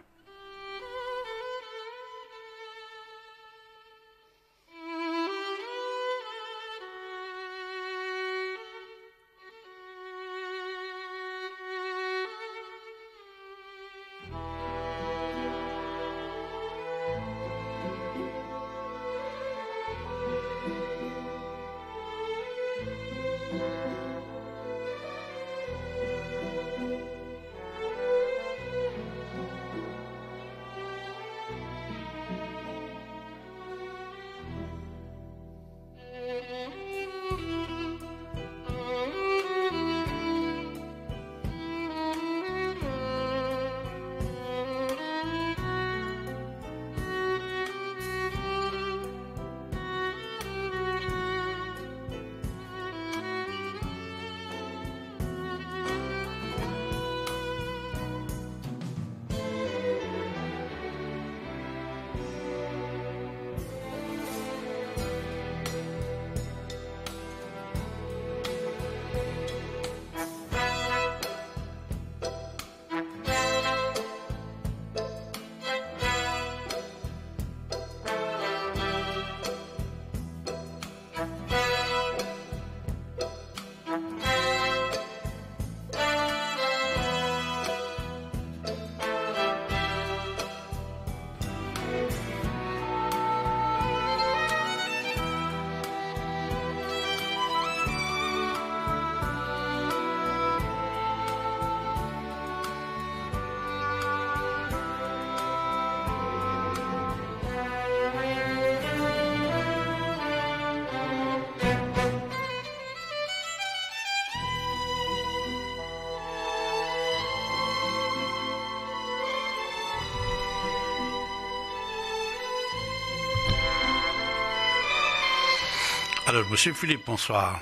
Alors, monsieur Philippe, bonsoir.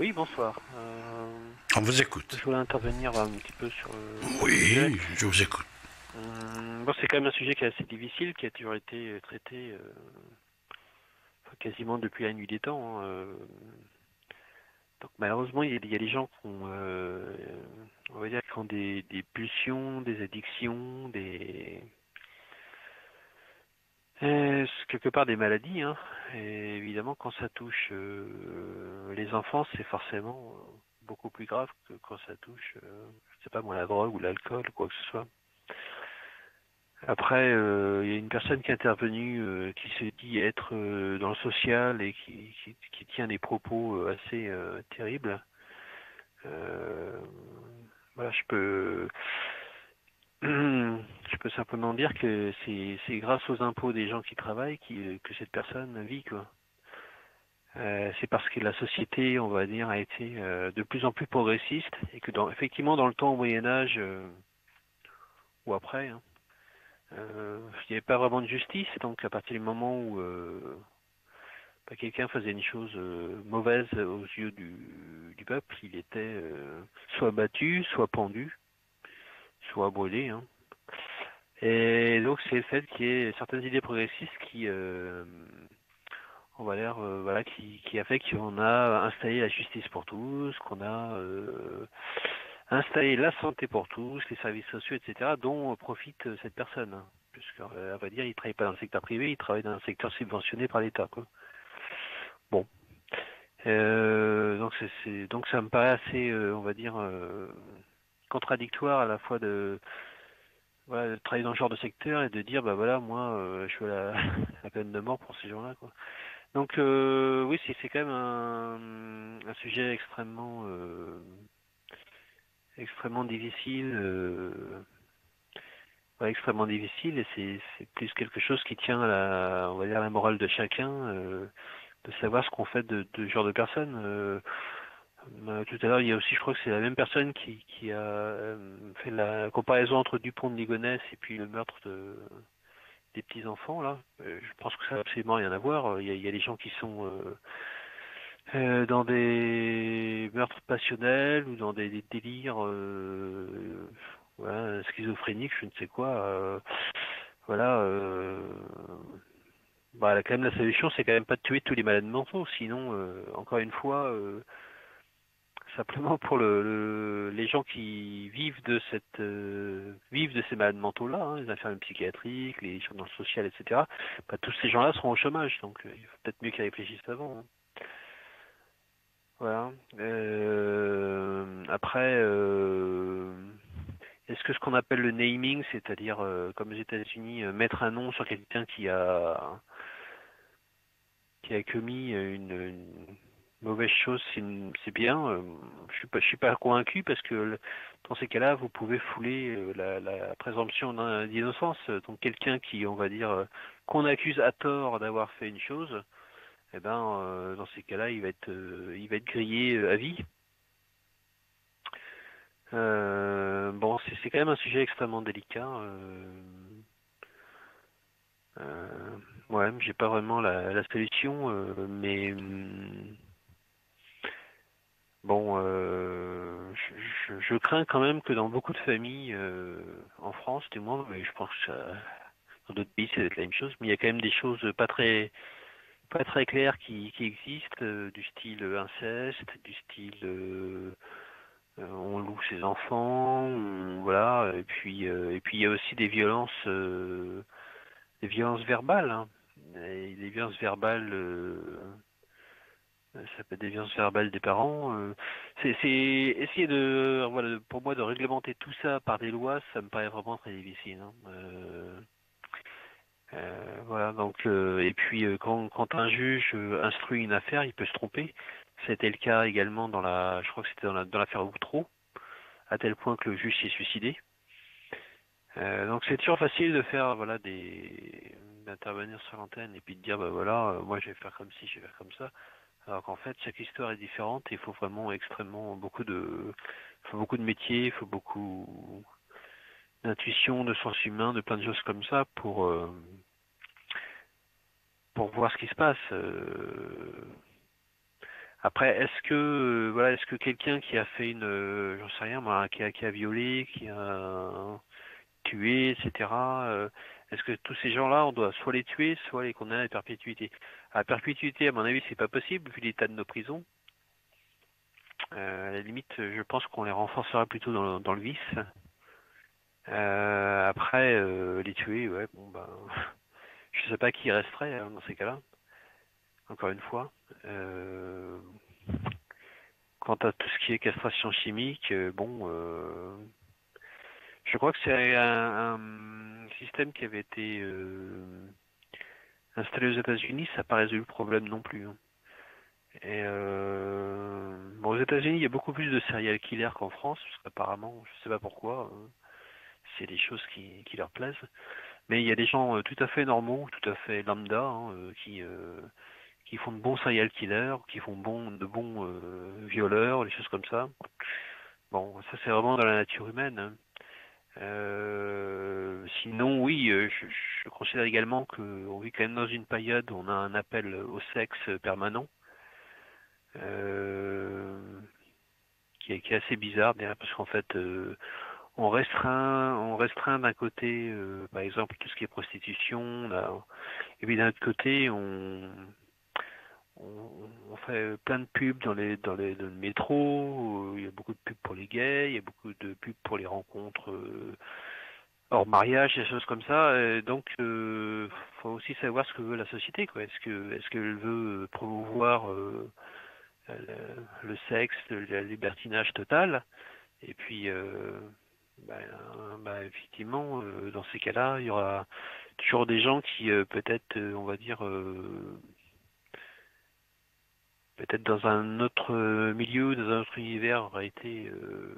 Oui, bonsoir. Euh, On vous écoute. Je voulais intervenir un petit peu sur... Le oui, sujet. Je vous écoute. Euh, bon, c'est quand même un sujet qui est assez difficile, qui a toujours été traité euh, quasiment depuis la nuit des temps. Hein. Donc malheureusement, il y a, il y a des gens qui ont, euh, on va dire, qui ont des, des pulsions, des addictions, des... Euh, quelque part des maladies, hein. Et évidemment quand ça touche euh, les enfants, c'est forcément beaucoup plus grave que quand ça touche, euh, je sais pas moi, la drogue ou l'alcool ou quoi que ce soit. Après, euh, il y a une personne qui est intervenue, euh, qui se dit être euh, dans le social et qui, qui, qui tient des propos assez euh, terribles. Euh, voilà, je peux... Je peux simplement dire que c'est grâce aux impôts des gens qui travaillent qui, que cette personne vit, quoi. Euh, c'est parce que la société, on va dire, a été euh, de plus en plus progressiste et que, dans, effectivement, dans le temps au Moyen-Âge euh, ou après, hein, euh, il n'y avait pas vraiment de justice. Donc, à partir du moment où euh, bah, quelqu'un faisait une chose euh, mauvaise aux yeux du, du peuple, il était euh, soit battu, soit pendu, soit brûlé, hein. Et donc c'est le fait qu'il y ait certaines idées progressistes qui, euh, on va dire, euh, voilà, qui, qui a fait qu'on a installé la justice pour tous, qu'on a euh, installé la santé pour tous, les services sociaux, et cetera, dont profite cette personne, hein, puisqu'on euh, va dire, il travaille pas dans le secteur privé, il travaille dans un secteur subventionné par l'État, quoi. Bon, euh, donc c'est, donc ça me paraît assez, euh, on va dire. Euh, contradictoire à la fois de, voilà, de travailler dans le genre de secteur et de dire bah voilà moi euh, je fais la, la peine de mort pour ces gens-là, quoi. Donc euh, oui, c'est quand même un, un sujet extrêmement euh, extrêmement difficile euh, ouais, extrêmement difficile et c'est plus quelque chose qui tient à la, on va dire, à la morale de chacun euh, de savoir ce qu'on fait de, de ce genre de personnes. Euh, Tout à l'heure, il y a aussi, je crois que c'est la même personne qui, qui a fait la comparaison entre Dupont de Ligonnès et puis le meurtre de, des petits-enfants, là. Je pense que ça n'a absolument rien à voir. Il y a, il y a des gens qui sont euh, dans des meurtres passionnels ou dans des, des délires euh, voilà, schizophréniques, je ne sais quoi. Euh, voilà. Euh, bah, quand même, la solution, c'est quand même pas de tuer tous les malades mentaux. Sinon, euh, encore une fois... Euh, simplement pour le, le, les gens qui vivent de cette euh, vivent de ces malades mentaux là, hein, les infirmiers psychiatriques, les gens dans le social, et cetera. Bah, tous ces gens-là seront au chômage, donc euh, il faut peut-être mieux qu'ils réfléchissent avant. Hein. Voilà. Euh, après, euh, est-ce que ce qu'on appelle le naming, c'est-à-dire euh, comme aux États-Unis, euh, mettre un nom sur quelqu'un qui a qui a commis une, une mauvaise chose, c'est bien. Je suis pas, je suis pas convaincu parce que dans ces cas-là, vous pouvez fouler la, la présomption d'innocence. Donc quelqu'un qui, on va dire, qu'on accuse à tort d'avoir fait une chose, eh ben, dans ces cas-là, il va être, il va être grillé à vie. Euh, bon, c'est quand même un sujet extrêmement délicat. Euh, euh, ouais, j'ai pas vraiment la, la solution, euh, mais bon, euh, je, je, je crains quand même que dans beaucoup de familles, euh, en France du moins, mais je pense que ça, dans d'autres pays, c'est la même chose, mais il y a quand même des choses pas très, pas très claires qui, qui existent, euh, du style inceste, du style euh, euh, on loue ses enfants, on, voilà, et puis euh, et puis il y a aussi des violences, euh, des violences verbales, hein, et les violences verbales. Euh, Ça peut être des violences verbales des parents. Euh, c'est essayer de, voilà, pour moi, de réglementer tout ça par des lois, ça me paraît vraiment très difficile. Hein. Euh, euh, voilà. Donc, euh, et puis euh, quand, quand un juge instruit une affaire, il peut se tromper. C'était le cas également dans la, je crois que c'était dans la, dans l'affaire Outreau, à tel point que le juge s'est suicidé. Euh, donc c'est toujours facile de faire, voilà, des, d'intervenir sur l'antenne et puis de dire, bah voilà, euh, moi je vais faire comme ci, je vais faire comme ça. Alors qu'en fait, chaque histoire est différente et il faut vraiment extrêmement beaucoup de, faut beaucoup de métiers, il faut beaucoup d'intuition, de sens humain, de plein de choses comme ça pour, euh, pour voir ce qui se passe. Euh... Après, est-ce que euh, voilà, est-ce que quelqu'un qui a fait une, euh, j'en sais rien, moi, qui a, qui a violé, qui a tué, et cetera. Euh, est-ce que tous ces gens-là, on doit soit les tuer, soit les condamner à la perpétuité? À la perpétuité, à mon avis, c'est pas possible vu l'état de nos prisons. Euh, à la limite, je pense qu'on les renforcerait plutôt dans le, dans le vice. Euh, après, euh, les tuer, ouais, bon ben, je sais pas qui resterait hein, dans ces cas-là. Encore une fois. Euh, quant à tout ce qui est castration chimique, euh, bon, euh, je crois que c'est un, un système qui avait été euh, installé aux États-Unis, ça n'a pas résolu le problème non plus. Hein. Et euh, bon, aux États-Unis, il y a beaucoup plus de serial killers qu'en France, parce qu'apparemment, je ne sais pas pourquoi, euh, c'est des choses qui, qui leur plaisent. Mais il y a des gens euh, tout à fait normaux, tout à fait lambda, hein, euh, qui euh, qui font de bons serial killers, qui font bon, de bons euh, violeurs, des choses comme ça. Bon, ça c'est vraiment dans la nature humaine. Hein. Euh, sinon, oui, je, je considère également qu'on vit quand même dans une période où on a un appel au sexe permanent, euh, qui, est, qui est assez bizarre, bien, parce qu'en fait, euh, on restreint, on restreint d'un côté, euh, par exemple, tout ce qui est prostitution, là, et puis d'un autre côté, on... on fait plein de pubs dans les dans les dans le métro, il y a beaucoup de pubs pour les gays, il y a beaucoup de pubs pour les rencontres euh, hors mariage, des choses comme ça. Et donc euh, faut aussi savoir ce que veut la société, quoi. Est-ce que est-ce qu'elle veut promouvoir euh, le, le sexe, le libertinage total? Et puis euh, bah, bah, effectivement, euh, dans ces cas-là, il y aura toujours des gens qui euh, peut-être, on va dire, euh, peut-être dans un autre milieu, dans un autre univers, aurait été, euh,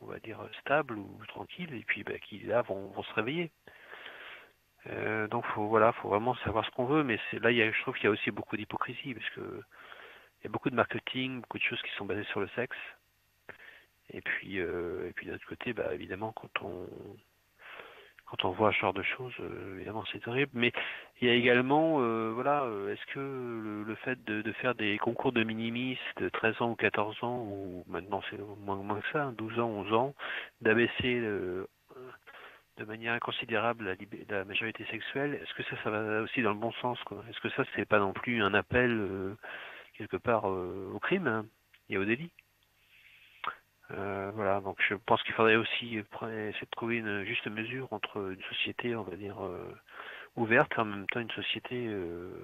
on va dire, stable ou tranquille, et puis bah, qui, là, vont, vont se réveiller. Euh, donc, faut, voilà, faut vraiment savoir ce qu'on veut, mais là, y a, je trouve qu'il y a aussi beaucoup d'hypocrisie, parce que il y a beaucoup de marketing, beaucoup de choses qui sont basées sur le sexe. Et puis, euh, et puis d'un autre côté, bah, évidemment, quand on... Quand on voit ce genre de choses, euh, évidemment, c'est terrible. Mais il y a également, euh, voilà, euh, est-ce que le, le fait de, de faire des concours de minimis de treize ans ou quatorze ans, ou maintenant c'est moins, moins que ça, hein, douze ans, onze ans, d'abaisser euh, de manière inconsidérable la, la majorité sexuelle, est-ce que ça, ça va aussi dans le bon sens, quoi? Est-ce que ça, c'est pas non plus un appel, euh, quelque part, euh, au crime, hein, et au délit? Euh, voilà, donc je pense qu'il faudrait aussi essayer de trouver une juste mesure entre une société, on va dire, euh, ouverte, et en même temps une société euh,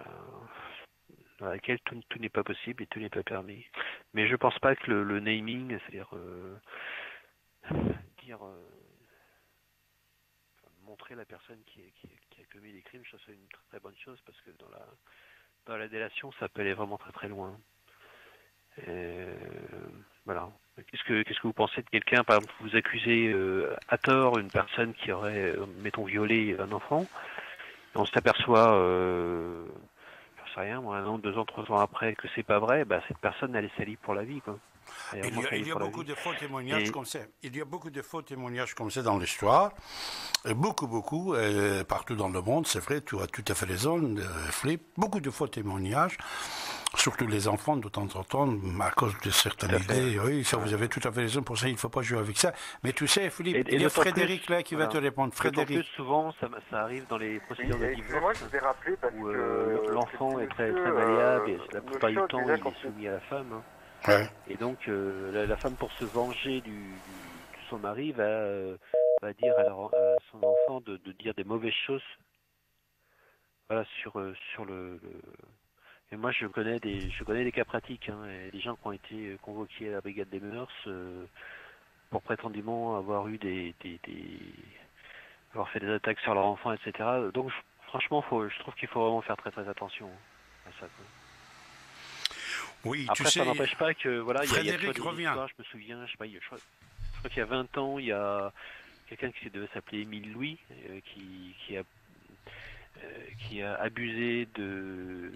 euh, dans laquelle tout, tout n'est pas possible et tout n'est pas permis. Mais je pense pas que le, le naming, c'est-à-dire euh, dire euh, montrer la personne qui, qui, qui a commis des crimes, ça c'est une très, très bonne chose, parce que dans la dans la délation, ça peut aller vraiment très très loin. Et voilà. Qu'est-ce que qu'est-ce que vous pensez de quelqu'un, par exemple, vous accusez euh, à tort une personne qui aurait, mettons, violé un enfant, et on s'aperçoit, euh, je sais rien, un an, deux ans, trois ans après, que c'est pas vrai, bah cette personne elle est salie pour la vie, quoi. Il y a, il y a beaucoup de faux témoignages et... comme ça. Il y a beaucoup de faux témoignages comme ça dans l'histoire. Beaucoup, beaucoup, euh, partout dans le monde, c'est vrai, tu as tout à fait raison, euh, Flip. Beaucoup de faux témoignages. Surtout les enfants, de temps en temps, à cause de certaines idées. Oui, ça, vous avez tout à fait raison. Pour ça, il ne faut pas jouer avec ça. Mais tu sais, Philippe, et, et il y a Frédéric plus, là qui voilà. va te répondre. Frédéric. Plus souvent, ça, ça arrive dans les procédures et, de divorce. Moi, je vous ai rappelé parce où, euh, que l'enfant est très, très malléable, euh, et la plupart du temps, il est soumis à la femme. Hein. Ouais. Et donc, euh, la, la femme, pour se venger du, du, de son mari, va, euh, va dire à, la, à son enfant de, de dire des mauvaises choses. Voilà, sur, euh, sur le... le... Et moi, je connais des, je connais des cas pratiques, hein, et des gens qui ont été convoqués à la brigade des mœurs euh, pour prétendument avoir eu des, des, des, avoir fait des attaques sur leurs enfants, et cetera. Donc, je, franchement, faut, je trouve qu'il faut vraiment faire très très attention à ça. Oui, après, tu sais. Ça n'empêche pas que voilà, il y a, y a des histoires. Je me souviens, je sais pas, je crois, je crois qu'il y a vingt ans, il y a quelqu'un qui devait s'appeler Émile Louis, euh, qui, qui a, euh, qui a abusé de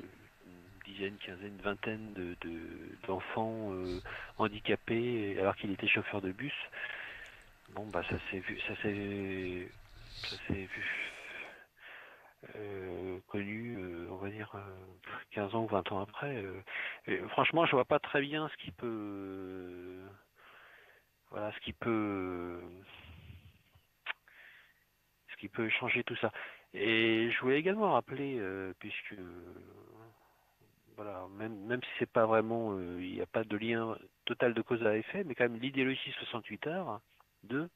dizaine, quinzaine, vingtaine de, de, d'enfants euh, handicapés alors qu'il était chauffeur de bus. Bon, bah ça s'est vu, ça s'est, ça s'est vu. euh, connu, euh, on va dire, euh, quinze ans ou vingt ans après. Euh, et franchement, je vois pas très bien ce qui peut... Euh, voilà, ce qui peut... Euh, ce qui peut changer tout ça. Et je voulais également rappeler, euh, puisque... Euh, Voilà, même, même si c'est pas vraiment, il euh, n'y a pas de lien total de cause à effet, mais quand même l'idéologie soixante-huit heures deux,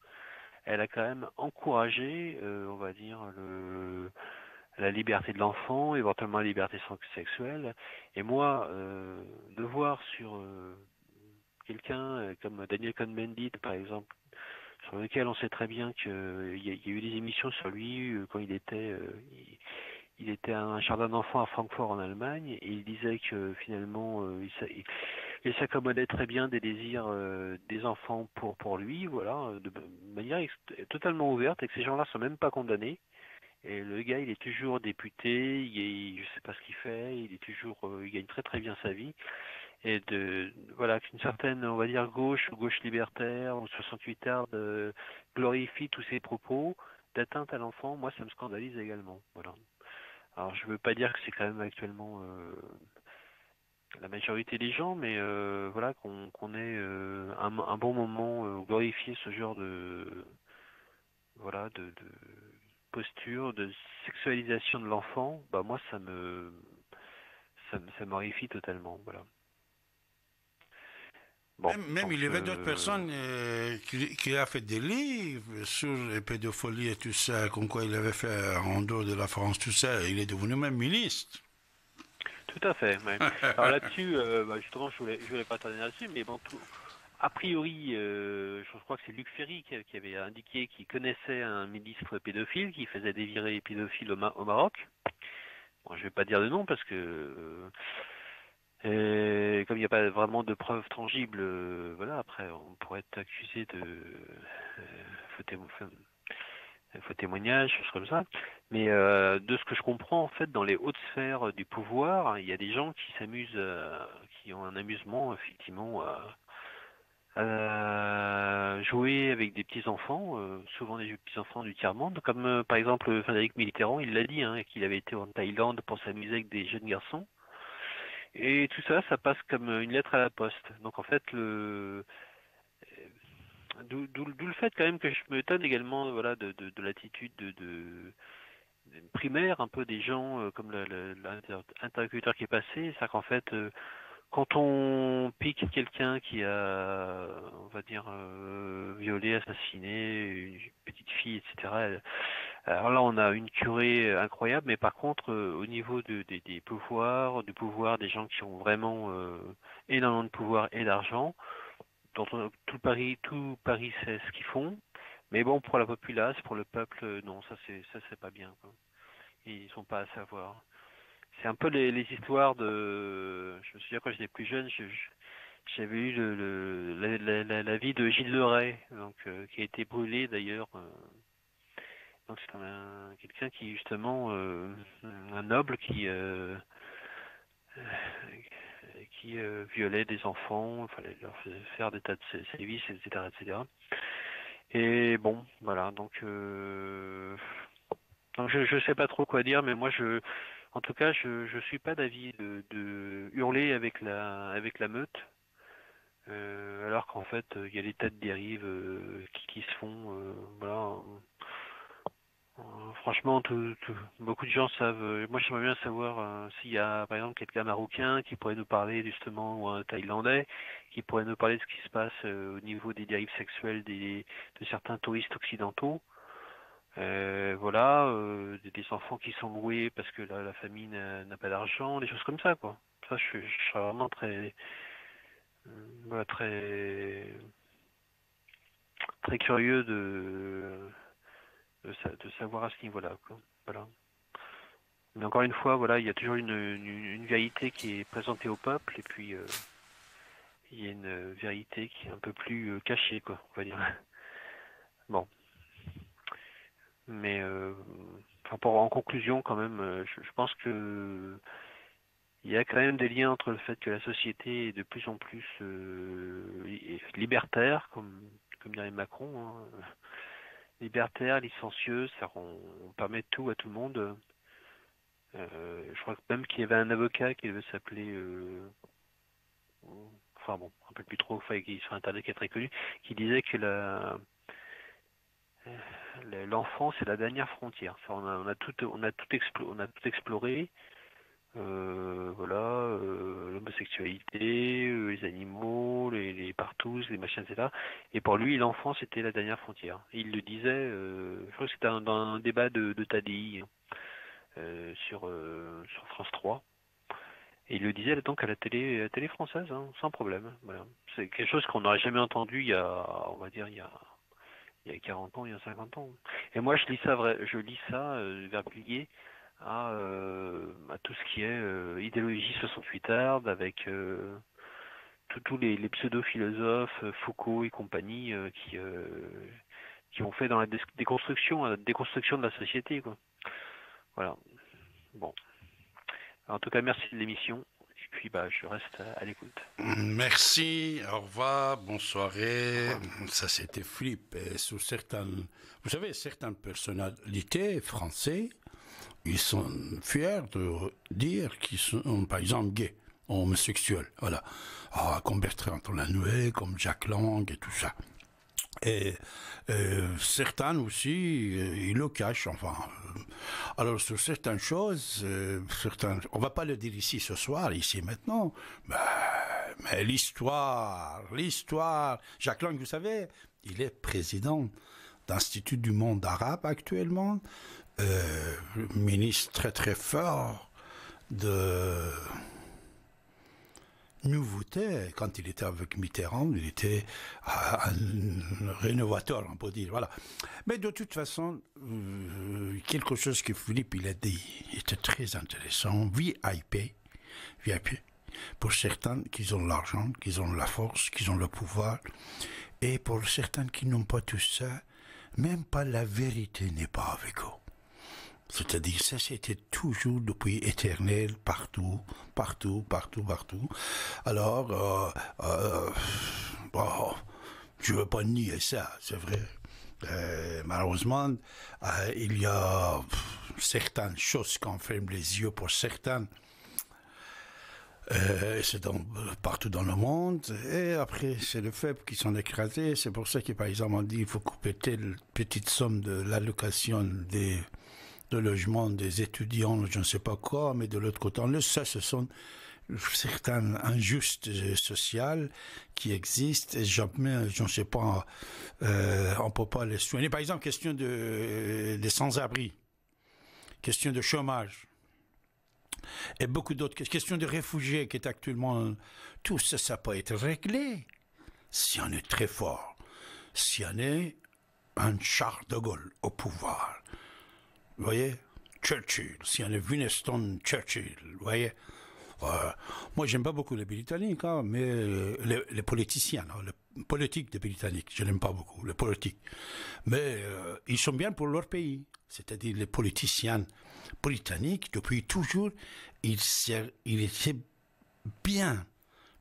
elle a quand même encouragé, euh, on va dire, le, la liberté de l'enfant, éventuellement la liberté sexuelle. Et moi, euh, de voir sur euh, quelqu'un comme Daniel Cohn-Bendit, par exemple, sur lequel on sait très bien qu'il euh, y, y a eu des émissions sur lui euh, quand il était... Euh, il, Il était à un jardin d'enfants à Francfort en Allemagne et il disait que finalement euh, il, il s'accommodait très bien des désirs euh, des enfants pour, pour lui, voilà, de manière totalement ouverte, et que ces gens-là sont même pas condamnés. Et le gars, il est toujours député, il, je sais pas ce qu'il fait, il est toujours, euh, il gagne très très bien sa vie. Et de voilà qu'une certaine, on va dire, gauche ou gauche libertaire ou soixante-huit heures euh, glorifie tous ces propos d'atteinte à l'enfant, moi ça me scandalise également, voilà. Alors, je ne veux pas dire que c'est quand même actuellement euh, la majorité des gens, mais euh, voilà qu'on qu'on ait euh, un, un bon moment euh, glorifier ce genre de voilà de, de posture, de sexualisation de l'enfant. Bah moi, ça me ça, ça m'horrifie totalement. Voilà. Bon, même même il y avait d'autres euh... personnes euh, qui, qui a fait des livres sur les pédophilies et tout ça, comme quoi il avait fait en dehors de la France, tout ça, et il est devenu même ministre. Tout à fait. Ouais. Alors là-dessus, euh, bah, justement, je voulais, je voulais pas tarder là-dessus, mais bon, tout, a priori, euh, je crois que c'est Luc Ferry qui, qui avait indiqué qu'il connaissait un ministre pédophile qui faisait dévirer les pédophiles au, Ma au Maroc. Bon, je vais pas dire de nom parce que... Euh, Et comme il n'y a pas vraiment de preuves tangibles, euh, voilà, après on pourrait être accusé de euh, faux, témo enfin, faux témoignages, choses comme ça. Mais euh, de ce que je comprends, en fait, dans les hautes sphères du pouvoir, il y a des gens qui s'amusent, euh, qui ont un amusement, effectivement, à, à jouer avec des petits-enfants, euh, souvent des petits-enfants du tiers-monde, comme euh, par exemple Frédéric Mitterrand, il l'a dit, hein, qu'il avait été en Thaïlande pour s'amuser avec des jeunes garçons. Et tout ça, ça passe comme une lettre à la poste. Donc en fait, le d'où le fait quand même que je m'étonne également, voilà, de, de, de l'attitude de, de... primaire un peu des gens, euh, comme l'interlocuteur qui est passé, c'est-à-dire qu'en fait, euh, quand on pique quelqu'un qui a, on va dire, euh, violé, assassiné une petite fille, et cetera. Alors là, on a une curée incroyable, mais par contre, euh, au niveau de, de, des pouvoirs, du pouvoir des gens qui ont vraiment euh, énormément de pouvoir et d'argent, dont on, tout Paris, tout Paris sait ce qu'ils font. Mais bon, pour la populace, pour le peuple, non, ça c'est ça c'est pas bien, quoi. Ils sont pas à savoir. C'est un peu les, les histoires de... Je me souviens quand j'étais plus jeune, j'avais je, eu le, le, la, la, la, la vie de Gilles de Rais, donc euh, qui a été brûlé d'ailleurs. Euh, donc c'est un, quelqu'un qui justement, euh, un noble qui euh, qui euh, violait des enfants, enfin, leur faisait faire des tas de sévices, et cetera, et cetera. Et bon, voilà. Donc, euh, donc je je sais pas trop quoi dire, mais moi je En tout cas, je ne suis pas d'avis de, de hurler avec la, avec la meute, euh, alors qu'en fait, il y a des tas de dérives euh, qui, qui se font. Euh, voilà. Euh, franchement, tout, tout, beaucoup de gens savent. Euh, moi, j'aimerais bien savoir euh, s'il y a, par exemple, quelqu'un marocain qui pourrait nous parler, justement, ou un Thaïlandais, qui pourrait nous parler de ce qui se passe euh, au niveau des dérives sexuelles des, de certains touristes occidentaux. Euh, voilà, euh, des, des enfants qui sont loués parce que la, la famille n'a pas d'argent, des choses comme ça, quoi. Ça, je, je serais vraiment très, euh, voilà, très, très curieux de, de, de savoir à ce niveau-là, quoi. Voilà. Mais encore une fois, voilà, il y a toujours une, une, une vérité qui est présentée au peuple, et puis euh, il y a une vérité qui est un peu plus cachée, quoi, on va dire. Bon. Mais euh, enfin pour, en conclusion, quand même, je, je pense que il y a quand même des liens entre le fait que la société est de plus en plus euh, libertaire, comme, comme dirait Macron, hein, libertaire, licencieuse, on, on permet tout à tout le monde, Euh, je crois même qu'il y avait un avocat qui devait s'appeler... Euh... Enfin bon, un peu plus trop, enfin, qui sur Internet, qui est très connu, qui disait que la... l'enfant, c'est la dernière frontière. Enfin, on, a, on, a tout, on, a tout explo, on a tout exploré. Euh, voilà, euh, l'homosexualité, euh, les animaux, les, les partouzes, les machins, et cetera. Et pour lui, l'enfant, c'était la dernière frontière. Et il le disait, euh, je crois que c'était dans un débat de, de T A D I euh, sur, euh, sur France trois. Et il le disait donc à la télé, à la télé française, hein, sans problème. Voilà. C'est quelque chose qu'on n'aurait jamais entendu il y a, on va dire, il y a. Il y a quarante ans, il y a cinquante ans. Et moi, je lis ça, je lis ça euh, verplié à, euh, à tout ce qui est euh, idéologie soixante-huitarde, avec euh, tous les, les pseudo-philosophes, Foucault et compagnie, euh, qui, euh, qui ont fait dans la déconstruction, la déconstruction de la société, quoi. Voilà. Bon. Alors, en tout cas, merci de l'émission. Puis bah, je reste à l'écoute. Merci, au revoir, bonne soirée. Ça, c'était Philippe. Et sur certaines, vous savez, certaines personnalités françaises, ils sont fiers de dire qu'ils sont, par exemple, gays, homosexuels. Voilà. Ah, comme Bertrand Delanoë, comme Jacques Lang et tout ça. Et euh, certains aussi, euh, ils le cachent, enfin. Alors, sur certaines choses, euh, certains, on ne va pas le dire ici ce soir, ici et maintenant, bah, mais l'histoire, l'histoire. Jacques Lang, vous savez, il est président d'Institut du monde arabe actuellement, euh, ministre très très fort de... nouveauté. Quand il était avec Mitterrand, il était un rénovateur, on peut dire, voilà. Mais de toute façon, euh, quelque chose que Philippe, il a dit, était très intéressant, V I P, V I P, pour certains qui ont l'argent, qui ont la force, qui ont le pouvoir, et pour certains qui n'ont pas tout ça, même pas la vérité n'est pas avec eux. C'est-à-dire, ça, c'était toujours depuis éternel, partout, partout, partout, partout. Alors, euh, euh, bon, je ne veux pas nier ça, c'est vrai. Et malheureusement, euh, il y a certaines choses qu'on ferme les yeux pour certaines. Euh, c'est partout dans le monde. Et après, c'est les faibles qui sont écrasés. C'est pour ça que, par exemple, on dit qu'il faut couper telle petite somme de l'allocation des... de logement des étudiants, je ne sais pas quoi, mais de l'autre côté, on le sait, ce sont certaines injustes sociales qui existent, et jamais, je ne sais pas, euh, on ne peut pas les soigner. Par exemple, question de, des sans-abri, question de chômage, et beaucoup d'autres, question de réfugiés qui est actuellement, tout ça, ça peut être réglé, si on est très fort, si on est un Charles de Gaulle au pouvoir. Vous voyez, Churchill, si on est Winston Churchill, vous voyez. Euh, moi, j'aime pas beaucoup les Britanniques, hein, mais euh, les, les politiciens, hein, les politiques des Britanniques, je n'aime pas beaucoup, les politiques. Mais euh, ils sont bien pour leur pays, c'est-à-dire les politiciens britanniques, depuis toujours, ils, ils étaient bien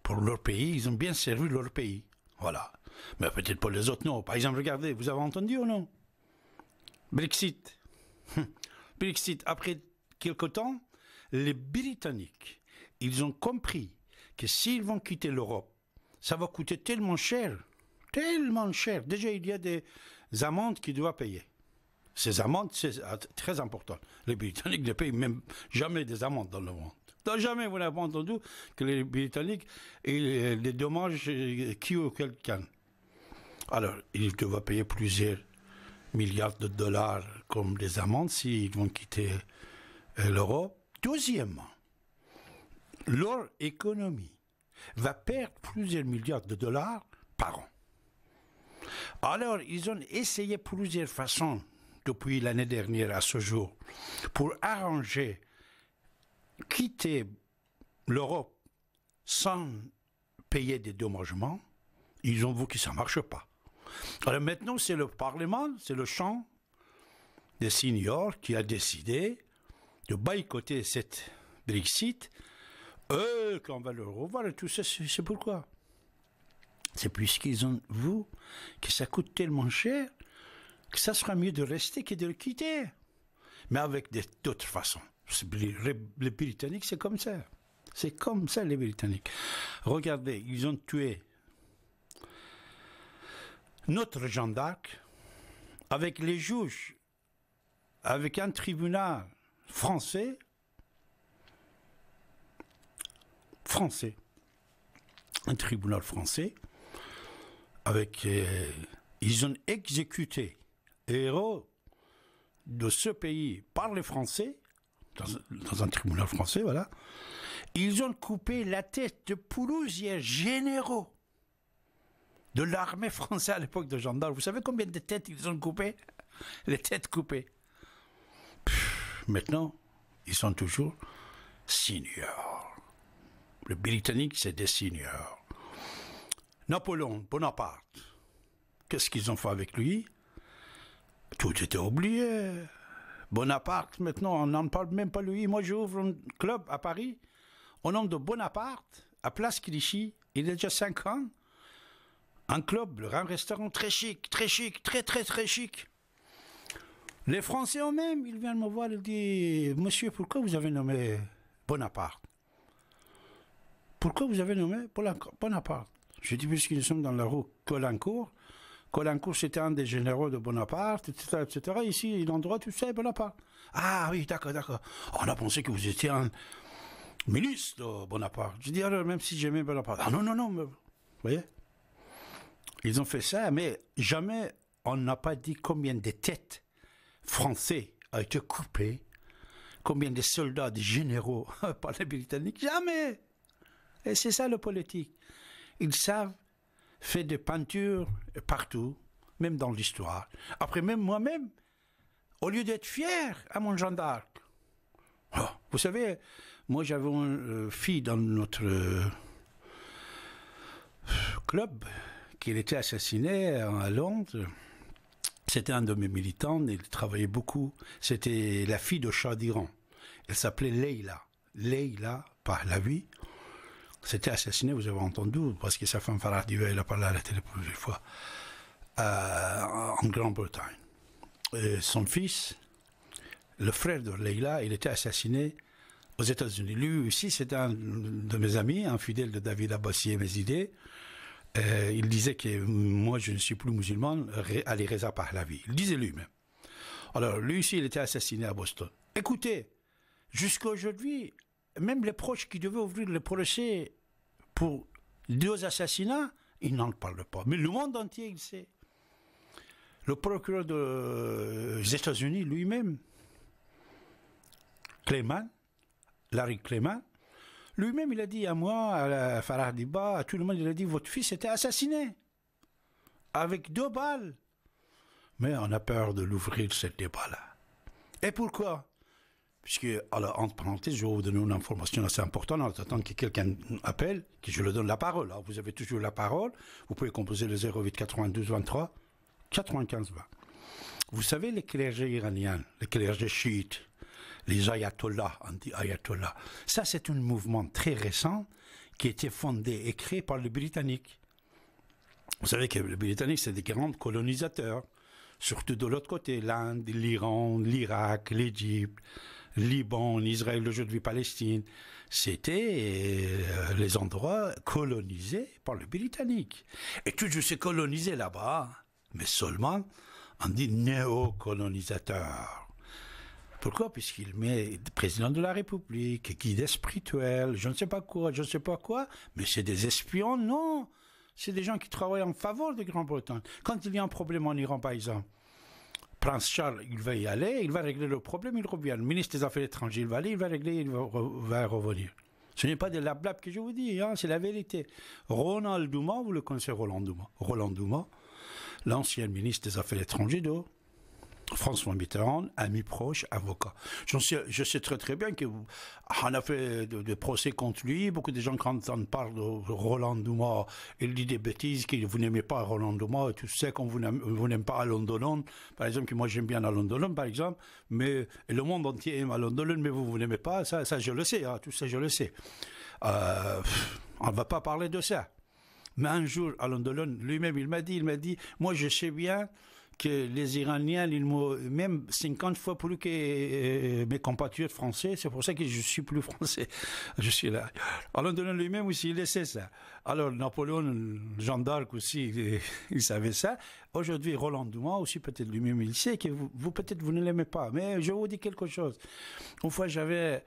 pour leur pays, ils ont bien servi leur pays, voilà. Mais peut-être pour les autres, non. Par exemple, regardez, vous avez entendu ou non? Brexit. Brexit, après quelque temps, les Britanniques, ils ont compris que s'ils vont quitter l'Europe, ça va coûter tellement cher, tellement cher. Déjà, il y a des amendes qu'ils doivent payer. Ces amendes, c'est très important. Les Britanniques ne payent même jamais des amendes dans le monde. Donc, jamais vous n'avez entendu que les Britanniques et les dommages qui ou quelqu'un. Alors, ils doivent payer plusieurs milliards de dollars comme des amendes s'ils vont quitter l'Europe. Deuxièmement, leur économie va perdre plusieurs milliards de dollars par an. Alors, ils ont essayé plusieurs façons depuis l'année dernière à ce jour pour arranger, quitter l'Europe sans payer des dommagements. Ils ont vu que ça ne marche pas. Alors maintenant, c'est le Parlement, c'est le champ des seniors qui a décidé de boycotter cette Brexit. Eux, quand on va le revoir et tout ça, c'est pourquoi? C'est puisqu'ils ont vu que ça coûte tellement cher que ça sera mieux de rester que de le quitter. mais avec d'autres façons. Les, les Britanniques, c'est comme ça. C'est comme ça, les Britanniques. Regardez, ils ont tué notre Jeanne d'Arc avec les juges, avec un tribunal français, français, un tribunal français, avec... Euh, ils ont exécuté les héros de ce pays par les Français, dans, dans un tribunal français, voilà. Ils ont coupé la tête de plusieurs généraux de l'armée française à l'époque de Jeanne d'Arc. Vous savez combien de têtes ils ont coupées? Les têtes coupées. Pff, maintenant, ils sont toujours seniors. Le Britannique, c'est des seniors. Napoléon, Bonaparte, qu'est-ce qu'ils ont fait avec lui? Tout était oublié. Bonaparte, maintenant, on n'en parle même pas lui. Moi, j'ouvre un club à Paris, au nom de Bonaparte, à Place Clichy, il y a déjà cinq ans. Un club, un restaurant très chic, très chic, très très très chic. Les Français eux-mêmes, ils viennent me voir et disent « Monsieur, pourquoi vous avez nommé Bonaparte? Pourquoi vous avez nommé Bonaparte ?» Je dis « Puisque nous sommes dans la rue Caulaincourt. Caulaincourt, c'était un des généraux de Bonaparte, et cetera et cetera. Ici, l'endroit, tu sais, Bonaparte. »« Ah oui, d'accord, d'accord. On a pensé que vous étiez un milice de Bonaparte. » Je dis « Alors, même si j'aimais Bonaparte. »« Ah non, non, non. Mais... » Vous voyez ? Ils ont fait ça, mais jamais on n'a pas dit combien de têtes français ont été coupées, combien de soldats, de généraux par les Britanniques, jamais. Et c'est ça le politique. Ils savent faire des peintures partout, même dans l'histoire. Après, même moi-même, au lieu d'être fier à mon Jeanne d'Arc, oh, vous savez, moi j'avais une fille dans notre club, qu'il était assassiné à Londres. C'était un de mes militants, il travaillait beaucoup. C'était la fille de Shah d'Iran. Elle s'appelait Leila. Leila Pahlavi. C'était assassiné, vous avez entendu, parce que sa femme Farah Diba, elle a parlé à la télé plusieurs fois, euh, en Grande-Bretagne. Son fils, le frère de Leila, il était assassiné aux États-Unis. Lui aussi, c'était un de mes amis, un fidèle de David Abbasi et mes idées. Euh, il disait que moi je ne suis plus musulman, allez Reza Pahlavi. Il disait lui-même. Alors lui aussi il était assassiné à Boston. Écoutez, jusqu'à aujourd'hui, même les proches qui devaient ouvrir le procès pour deux assassinats, ils n'en parlent pas. Mais le monde entier il sait. Le procureur des de... États-Unis lui-même, Clayman, Larry Clayman, lui-même, il a dit à moi, à Farah Diba, à tout le monde, il a dit « Votre fils était assassiné avec deux balles. » Mais on a peur de l'ouvrir, cette débat-là. Et pourquoi? Puisque, alors, entre parenthèses, je vais vous donner une information assez importante. En attendant que quelqu'un appelle, que je lui donne la parole. Alors, vous avez toujours la parole. Vous pouvez composer le zéro huit, quatre-vingt-douze, vingt-trois, quatre-vingt-quinze, vingt. Vous savez, les clergés iraniens, les clergés chiites, les ayatollahs, anti-ayatollahs. Ça, c'est un mouvement très récent qui a été fondé et créé par les Britanniques. Vous savez que les Britanniques, c'est des grands colonisateurs, surtout de l'autre côté, l'Inde, l'Iran, l'Irak, l'Égypte, Liban, Israël, aujourd'hui Palestine. C'était euh, les endroits colonisés par les Britanniques. Et tout juste colonisé là-bas, mais seulement, on dit néo-colonisateurs. Pourquoi? Puisqu'il met président de la République, guide spirituel, je ne sais pas quoi, je ne sais pas quoi, mais c'est des espions, non. C'est des gens qui travaillent en faveur de Grande-Bretagne. Quand il y a un problème en Iran, par exemple, Prince Charles, il va y aller, il va régler le problème, il revient. Le ministre des Affaires étrangères, il va aller, il va régler, il va, va revenir. Ce n'est pas de la blague que je vous dis, hein, c'est la vérité. Roland Dumas, vous le connaissez, Roland Dumas. Roland Dumas, l'ancien ministre des Affaires étrangères de François Mitterrand, ami proche, avocat. Je sais, je sais très très bien qu'on a fait des de procès contre lui. Beaucoup de gens, quand on parle de Roland Dumas, il dit des bêtises, que vous n'aimez pas Roland Dumas, et tout ça, qu'on vous n'aime pas Alain Delon. Par exemple, que moi j'aime bien Alain Delon, par exemple, mais le monde entier aime Alain Delon, mais vous, vous n'aimez pas, ça, ça je le sais, hein, tout ça je le sais. Euh, on ne va pas parler de ça. Mais un jour, Alain Delon, lui-même, il m'a dit, il m'a dit, moi je sais bien que les Iraniens, ils m'ont même cinquante fois plus que euh, mes compatriotes français. C'est pour ça que je ne suis plus français. Je suis là. Roland Dumas lui-même aussi, il laissait ça. Alors, Napoléon, Jeanne d'Arc aussi, il, il savait ça. Aujourd'hui, Roland Dumas aussi, peut-être lui-même, il sait que vous, vous peut-être, vous ne l'aimez pas. Mais je vous dis quelque chose. Une fois, j'avais...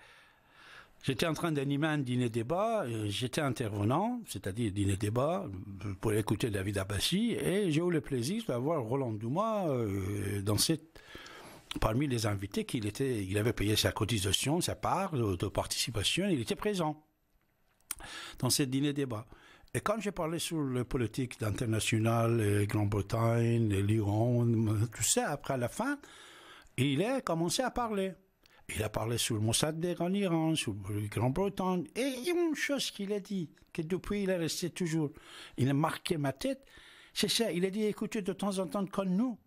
J'étais en train d'animer un dîner-débat, j'étais intervenant, c'est-à-dire dîner-débat, pour écouter David Abbasi, et j'ai eu le plaisir d'avoir Roland Dumas dans cette... parmi les invités qu'il était, il avait payé sa cotisation, sa part de participation, il était présent dans ce dîner-débat. Et quand j'ai parlé sur la politique internationale, Grande-Bretagne, l'Iran, tout ça, après la fin, il a commencé à parler. Il a parlé sur le Mossadegh en Iran, sur le Grande-Bretagne. Et il y a une chose qu'il a dit, que depuis il est resté toujours. Il a marqué ma tête. C'est ça, il a dit, écoutez, de temps en temps, comme nous,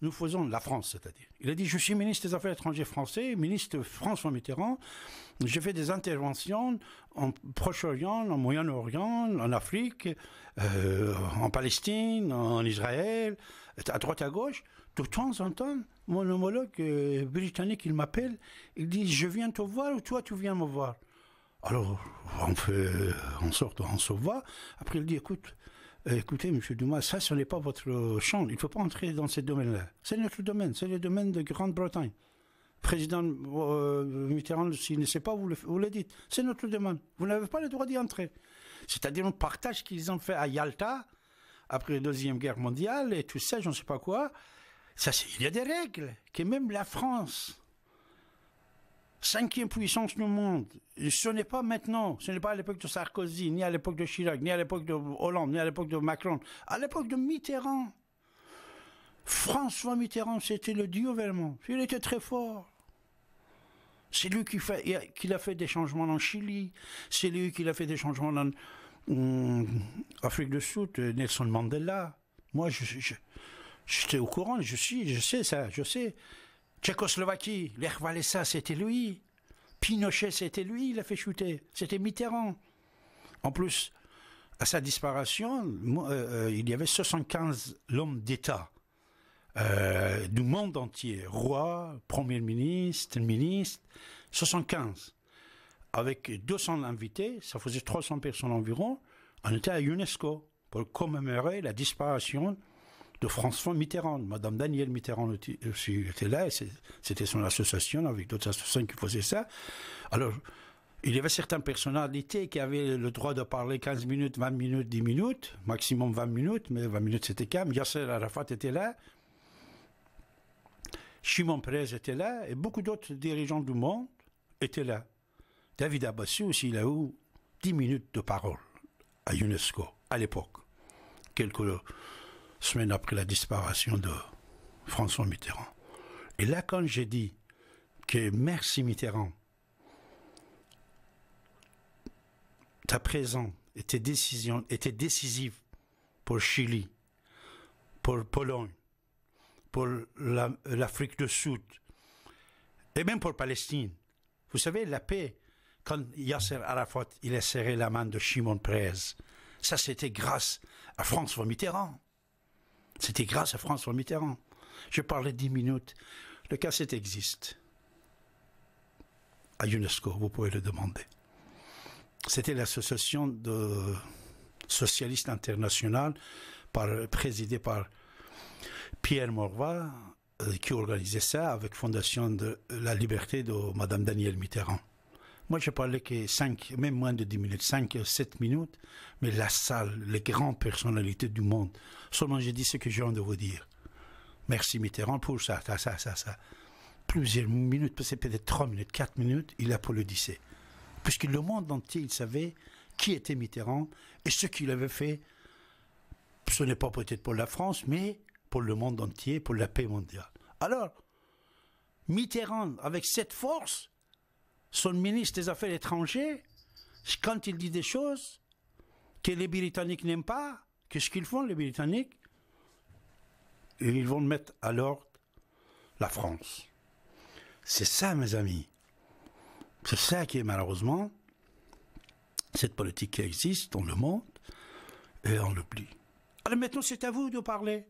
nous faisons la France, c'est-à-dire. Il a dit, je suis ministre des Affaires étrangères français, ministre François Mitterrand. J'ai fait des interventions en Proche-Orient, en Moyen-Orient, en Afrique, euh, en Palestine, en Israël, à droite, à gauche. De temps en temps, mon homologue euh, britannique, il m'appelle, il dit « Je viens te voir ou toi, tu viens me voir ?» Alors, on fait en sorte, on se voit. Après, il dit « Écoute, euh, écoutez, M. Dumas, ça, ce n'est pas votre champ. Il ne faut pas entrer dans ce domaine-là. C'est notre domaine, c'est le domaine de Grande-Bretagne. Président euh, Mitterrand, s'il ne sait pas, vous le, vous le dites. C'est notre domaine. Vous n'avez pas le droit d'y entrer. » C'est-à-dire, on partage ce qu'ils ont fait à Yalta, après la Deuxième Guerre mondiale, et tout ça, je ne sais pas quoi. Ça, il y a des règles que même la France, cinquième puissance du monde, ce n'est pas maintenant, ce n'est pas à l'époque de Sarkozy, ni à l'époque de Chirac, ni à l'époque de Hollande, ni à l'époque de Macron, à l'époque de Mitterrand. François Mitterrand, c'était le dieu vraiment. Il était très fort. C'est lui qui, fait, qui a fait des changements en Chili, c'est lui qui a fait des changements en, en Afrique du Sud, Nelson Mandela. Moi, je... je J'étais au courant, je suis, je sais ça, je sais. Tchécoslovaquie, Lech Walesa, c'était lui. Pinochet, c'était lui, il a fait chuter. C'était Mitterrand. En plus, à sa disparition, moi, euh, il y avait soixante-quinze hommes d'État euh, du monde entier. Roi, Premier ministre, ministre, soixante-quinze. Avec deux cents invités, ça faisait trois cents personnes environ, on était à l'UNESCO pour commémorer la disparition de François Mitterrand. Madame Danielle Mitterrand aussi était là, c'était son association avec d'autres associations qui faisaient ça. Alors, il y avait certaines personnalités qui avaient le droit de parler quinze minutes, vingt minutes, dix minutes, maximum vingt minutes, mais vingt minutes c'était calme. Yasser Arafat était là, Shimon Peres était là, et beaucoup d'autres dirigeants du monde étaient là. David Abbasi aussi, il a eu dix minutes de parole à l'UNESCO, à l'époque. Quelques... semaine après la disparition de François Mitterrand. Et là, quand j'ai dit que merci Mitterrand, ta présence était décision, était décisive pour Chili, pour Pologne, pour l'Afrique du Sud, et même pour Palestine. Vous savez, la paix, quand Yasser Arafat, il a serré la main de Shimon Peres, ça c'était grâce à François Mitterrand. C'était grâce à François Mitterrand. Je parlais dix minutes. Le cassette existe. À l'UNESCO, vous pouvez le demander. C'était l'association de socialistes internationale par, présidée par Pierre Morva euh, qui organisait ça avec Fondation de la Liberté de Madame Danielle Mitterrand. Moi, je parlais que cinq, même moins de dix minutes, cinq, sept minutes, mais la salle, les grandes personnalités du monde. Seulement, j'ai dit ce que j'ai envie de vous dire. Merci Mitterrand pour ça, ça, ça, ça, ça. Plusieurs minutes, peut-être trois minutes, quatre minutes, il a applaudissé. Puisque le monde entier, il savait qui était Mitterrand et ce qu'il avait fait, ce n'est pas peut-être pour la France, mais pour le monde entier, pour la paix mondiale. Alors, Mitterrand, avec cette force... Son ministre des Affaires étrangères, quand il dit des choses que les Britanniques n'aiment pas, qu'est-ce qu'ils font les Britanniques? Ils vont mettre à l'ordre la France. C'est ça, mes amis. C'est ça qui est malheureusement cette politique qui existe dans le monde et on l'oublie. Alors maintenant, c'est à vous de parler.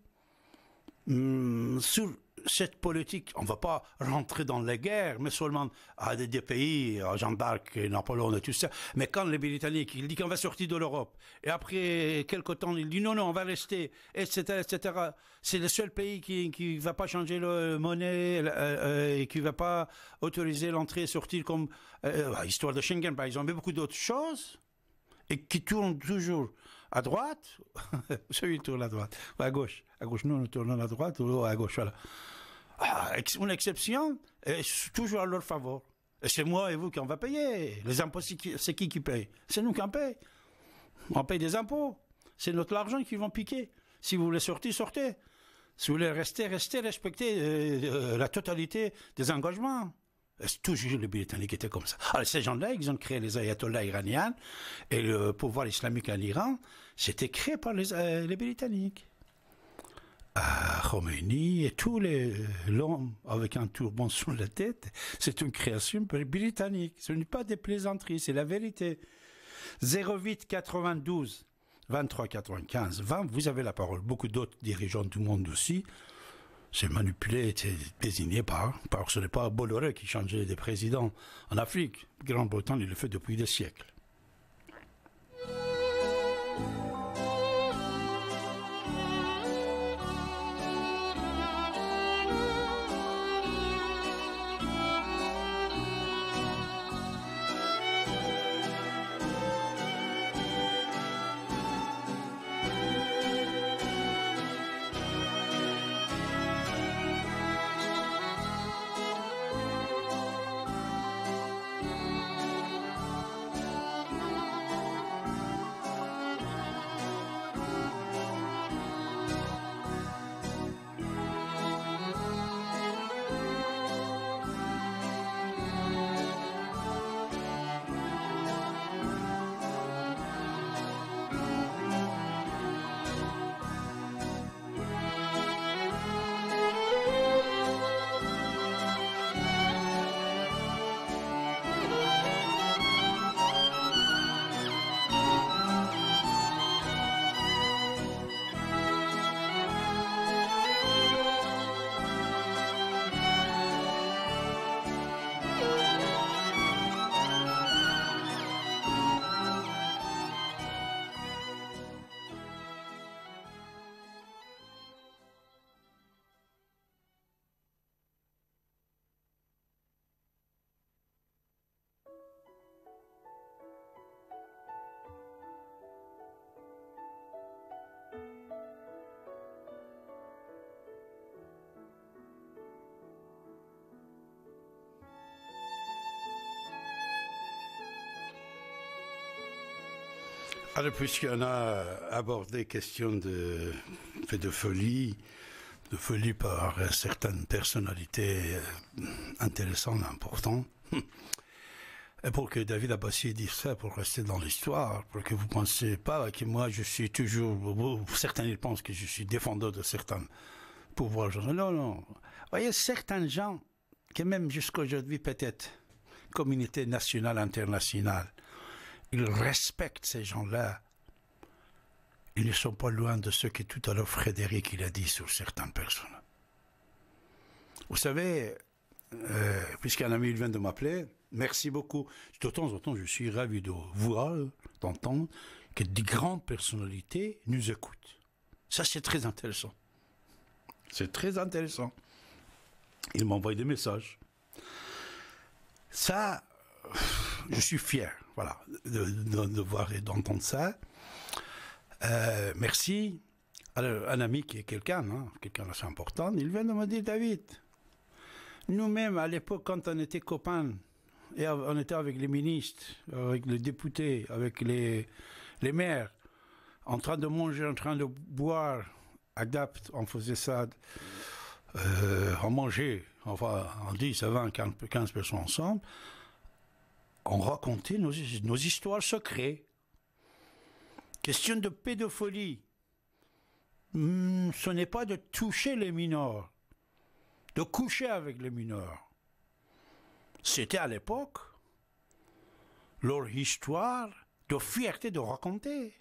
hum, sur cette politique, on ne va pas rentrer dans les guerres, mais seulement à des, des pays, à Jeanne d'Arc, Napoléon et tout ça. Mais quand les Britanniques, ils disent qu'on va sortir de l'Europe, et après quelques temps, ils disent non, non, on va rester, et cetera, et cetera. C'est le seul pays qui ne va pas changer la monnaie, le, euh, et qui ne va pas autoriser l'entrée et sortir comme euh, histoire de Schengen, par exemple, mais beaucoup d'autres choses, et qui tournent toujours à droite. Celui tourne à droite, à gauche, à gauche, nous, nous tournons à droite, ou à gauche, voilà. Ah, une exception, et toujours à leur faveur. Et c'est moi et vous qu'on va payer. Les impôts, c'est qui qui paye? C'est nous qui en paye. On paye des impôts. C'est notre argent qu'ils vont piquer. Si vous voulez sortir, sortez. Si vous voulez rester, restez, respectez euh, la totalité des engagements. Et toujours les Britanniques étaient comme ça. Alors ces gens-là, ils ont créé les ayatollahs iraniens, et le pouvoir islamique en Iran, c'était créé par les, euh, les Britanniques. À Khomeini et tous les l'homme avec un turban sur la tête, c'est une création britannique. Ce n'est pas des plaisanteries, c'est la vérité. zéro huit, quatre-vingt-douze, vingt-trois, quatre-vingt-quinze, vingt, vous avez la parole. Beaucoup d'autres dirigeants du monde aussi, c'est manipulé, c'est désigné par, parce que ce n'est pas Bolloré qui changeait des présidents en Afrique. Grande-Bretagne, il le fait depuis des siècles. Alors, puisqu'on a abordé question de, de folie, de folie par certaines personnalités intéressantes, importantes, et pour que David Abbasi dise ça, pour rester dans l'histoire, pour que vous ne pensiez pas que moi je suis toujours, certains ils pensent que je suis défendeur de certains pouvoirs. Non, non. Vous voyez, certains gens, que même jusqu'à aujourd'hui peut-être, communauté nationale, internationale, ils respectent ces gens-là. Ils ne sont pas loin de ce que tout à l'heure Frédéric il a dit sur certaines personnes. Vous savez, euh, puisqu'un ami vient de m'appeler, merci beaucoup. De temps en temps, je suis ravi de voir, d'entendre que des grandes personnalités nous écoutent. Ça, c'est très intéressant. C'est très intéressant. Ils m'envoient des messages. Ça, je suis fier. Voilà, de, de, de voir et d'entendre ça. Euh, merci. Alors, un ami qui est quelqu'un, hein, quelqu'un d'assez important, il vient de me dire, David, nous-mêmes, à l'époque, quand on était copains, et on était avec les ministres, avec les députés, avec les, les maires, en train de manger, en train de boire, adapte, on faisait ça, euh, on mangeait, enfin, en dix, vingt, quinze personnes ensemble, on racontait nos, nos histoires secrètes. Question de pédophilie. Mmh, ce n'est pas de toucher les mineurs, de coucher avec les mineurs. C'était à l'époque leur histoire de fierté de raconter.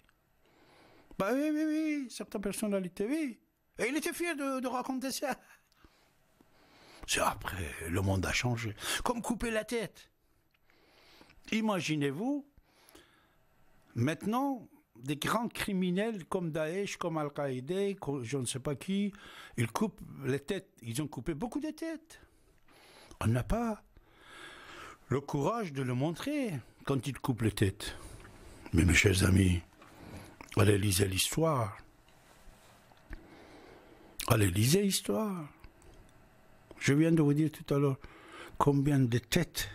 Ben oui, oui, oui, certaines personnalités, oui. Et il était fier de, de raconter ça. C'est après, le monde a changé. Comme couper la tête. Imaginez-vous, maintenant, des grands criminels comme Daesh, comme Al-Qaïda, je ne sais pas qui, ils coupent les têtes. Ils ont coupé beaucoup de têtes. On n'a pas le courage de le montrer quand ils coupent les têtes. Mais mes chers amis, allez lisez l'histoire. Allez lisez l'histoire. Je viens de vous dire tout à l'heure combien de têtes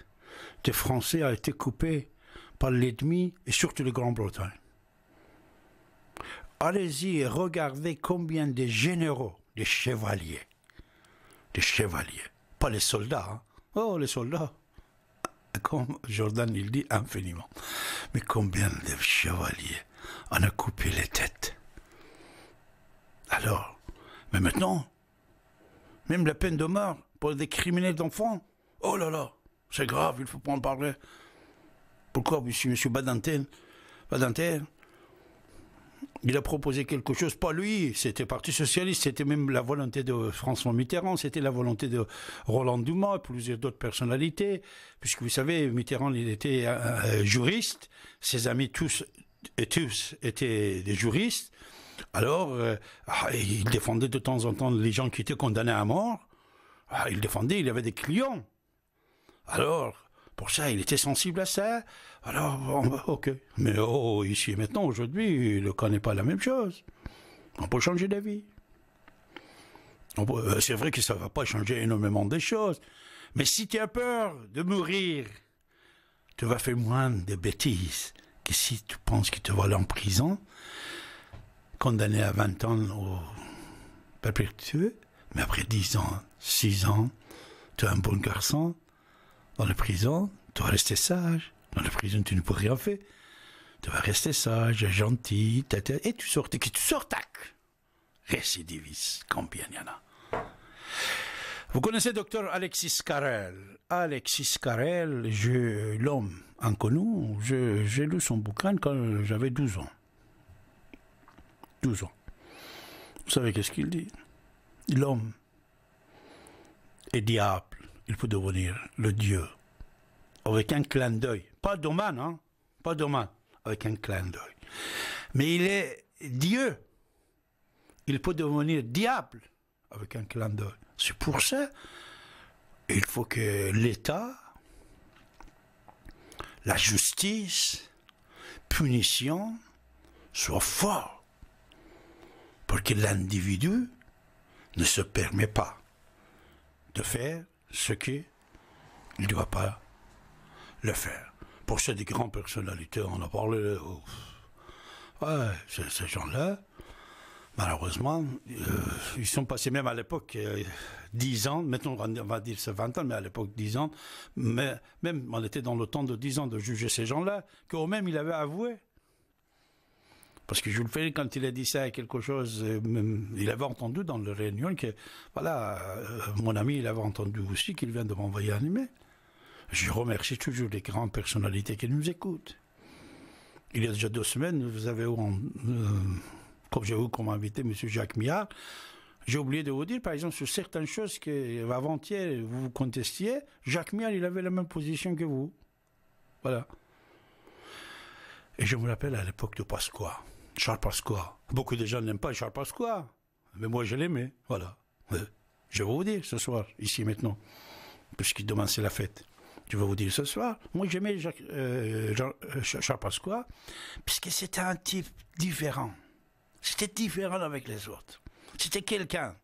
des Français a été coupées par l'ennemi et surtout la Grande-Bretagne. Allez-y et regardez combien de généraux, des chevaliers, des chevaliers, pas les soldats, hein. Oh les soldats, comme Jordan il dit infiniment, mais combien de chevaliers en a coupé les têtes. Alors, mais maintenant, même la peine de mort pour des criminels d'enfants, oh là là, c'est grave, il ne faut pas en parler. Pourquoi monsieur, monsieur Badinter, Badinter, il a proposé quelque chose, pas lui, c'était Parti Socialiste, c'était même la volonté de François Mitterrand, c'était la volonté de Roland Dumas et plusieurs d'autres personnalités, puisque vous savez, Mitterrand, il était euh, juriste, ses amis tous, et tous étaient des juristes, alors euh, il défendait de temps en temps les gens qui étaient condamnés à mort, il défendait, il avait des clients, alors... Pour ça, il était sensible à ça. Alors, bon, ok. Mais oh, ici et maintenant, aujourd'hui, il ne connaît pas la même chose. On peut changer d'avis. C'est vrai que ça ne va pas changer énormément des choses. Mais si tu as peur de mourir, tu vas faire moins de bêtises que si tu penses que tu vas aller en prison, condamné à vingt ans au perpétuel, mais après dix ans, six ans, tu es un bon garçon. Dans la prison, tu vas rester sage. Dans la prison, tu ne peux rien faire. Tu vas rester sage, gentil, tata, et tu sors, et tu sors, tac. Récidiviste, combien il y en a. Vous connaissez docteur Alexis Carrel. Alexis Carrel, l'homme inconnu, j'ai lu son bouquin quand j'avais douze ans. douze ans. Vous savez qu'est-ce qu'il dit? L'homme est diable. Il peut devenir le Dieu, avec un clin d'œil. Pas d'homme, hein? Pas d'homme, avec un clin d'œil. Mais il est Dieu. Il peut devenir diable, avec un clin d'œil. C'est pour ça, il faut que l'État, la justice, punition, soient forts, pour que l'individu ne se permet pas de faire ce qu'il ne doit pas le faire. Pour ceux des grandes personnalités, on a parlé, oh, ouais, ces gens-là, malheureusement, euh, ils sont passés même à l'époque euh, dix ans, maintenant on va dire c'est vingt ans, mais à l'époque dix ans, mais même on était dans le temps de dix ans de juger ces gens-là, qu'eux-mêmes ils avaient avoué. Parce que Jules Ferry, quand il a dit ça à quelque chose, il avait entendu dans la réunion que, voilà, euh, mon ami, il avait entendu aussi qu'il vient de m'envoyer un email. Je remercie toujours les grandes personnalités qui nous écoutent. Il y a déjà deux semaines, vous avez eu, euh, comme j'ai eu comme invité M. Jacques Myard, j'ai oublié de vous dire, par exemple, sur certaines choses que avant-hier vous vous contestiez, Jacques Myard, il avait la même position que vous. Voilà. Et je me rappelle à l'époque de Pasqua. Charles Pasqua. Beaucoup de gens n'aiment pas Charles Pasqua, mais moi je l'aimais, voilà. Je vais vous dire ce soir, ici maintenant, puisque demain c'est la fête, je vais vous dire ce soir, moi j'aimais euh, Charles Pasqua, puisque c'était un type différent. C'était différent avec les autres. C'était quelqu'un.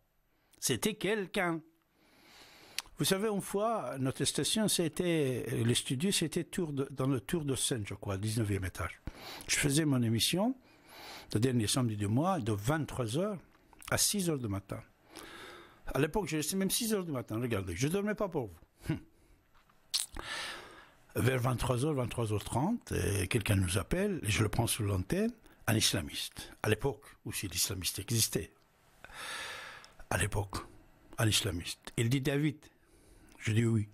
C'était quelqu'un. Vous savez, une fois, notre station, c'était, le studio, c'était dans le tour de Seine, je crois, dix-neuvième étage. Je faisais mon émission, le dernier samedi du mois, de vingt-trois heures à six heures du matin. À l'époque, je restais même six heures du matin, regardez, je ne dormais pas pour vous. Hum. Vers vingt-trois heures, vingt-trois heures trente, quelqu'un nous appelle, et je le prends sur l'antenne, un islamiste. À l'époque, aussi l'islamiste existait. À l'époque, un islamiste. Il dit, David, je dis oui.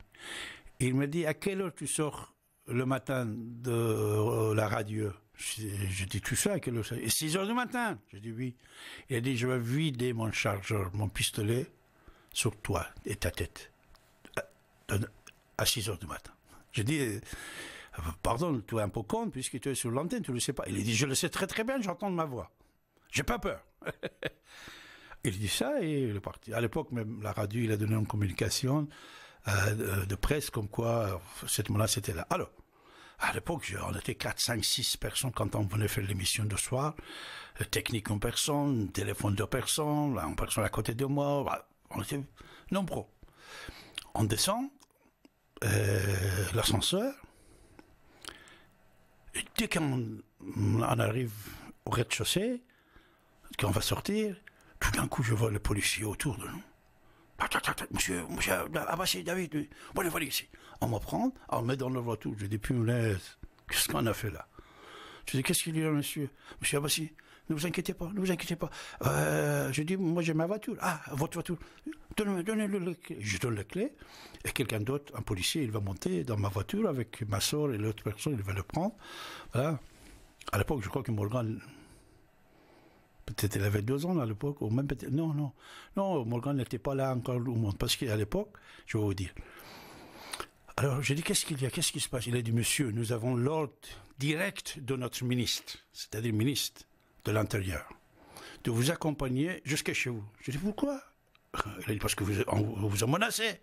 Il me dit, à quelle heure tu sors le matin de la radio? J'ai dit, tu sais qu'elle le savait. Et six heures du matin, j'ai dit oui. Il a dit, je vais vider mon chargeur, mon pistolet, sur toi et ta tête. À six heures du matin. J'ai dit, pardon, tu es un peu con, puisque tu es sur l'antenne, tu ne le sais pas. Il a dit, je le sais très très bien, j'entends ma voix. J'ai pas peur. Il dit ça et il est parti. À l'époque, même la radio, il a donné une communication euh, de presse comme quoi euh, cette menace était là. Alors, à l'époque, on était quatre, cinq, six personnes quand on venait faire l'émission de soir. Technique une personne, téléphone deux personnes, une personne à côté de moi. Bah, on était nombreux. On descend, euh, l'ascenseur. Et dès qu'on on arrive au rez-de-chaussée, qu'on va sortir, tout d'un coup, je vois les policiers autour de nous. Attends, attends, monsieur, monsieur Abbasi, David, bon, voilà ici. On me prend, on me met dans la voiture. Je dis, punaise, qu'est-ce qu'on a fait là? Je dis, qu'est-ce qu'il y a, monsieur? Monsieur Abbasi, ne vous inquiétez pas, ne vous inquiétez pas. Euh, je dis, moi j'ai ma voiture. Ah, votre voiture. Donnez-le, donnez-le les clés. Je donne les clés, et quelqu'un d'autre, un policier, il va monter dans ma voiture avec ma soeur et l'autre personne, il va le prendre. Voilà. À l'époque, je crois que Morgane. Peut-être elle avait deux ans à l'époque, ou même peut-être... Non, non, non, Morgane n'était pas là encore au monde, parce qu'à l'époque, je vais vous dire. Alors, j'ai dit, qu'est-ce qu'il y a, qu'est-ce qui se passe? Il a dit, monsieur, nous avons l'ordre direct de notre ministre, c'est-à-dire ministre de l'Intérieur, de vous accompagner jusqu'à chez vous. Je dis, pourquoi? Il a dit, parce que vous on, vous a menacé.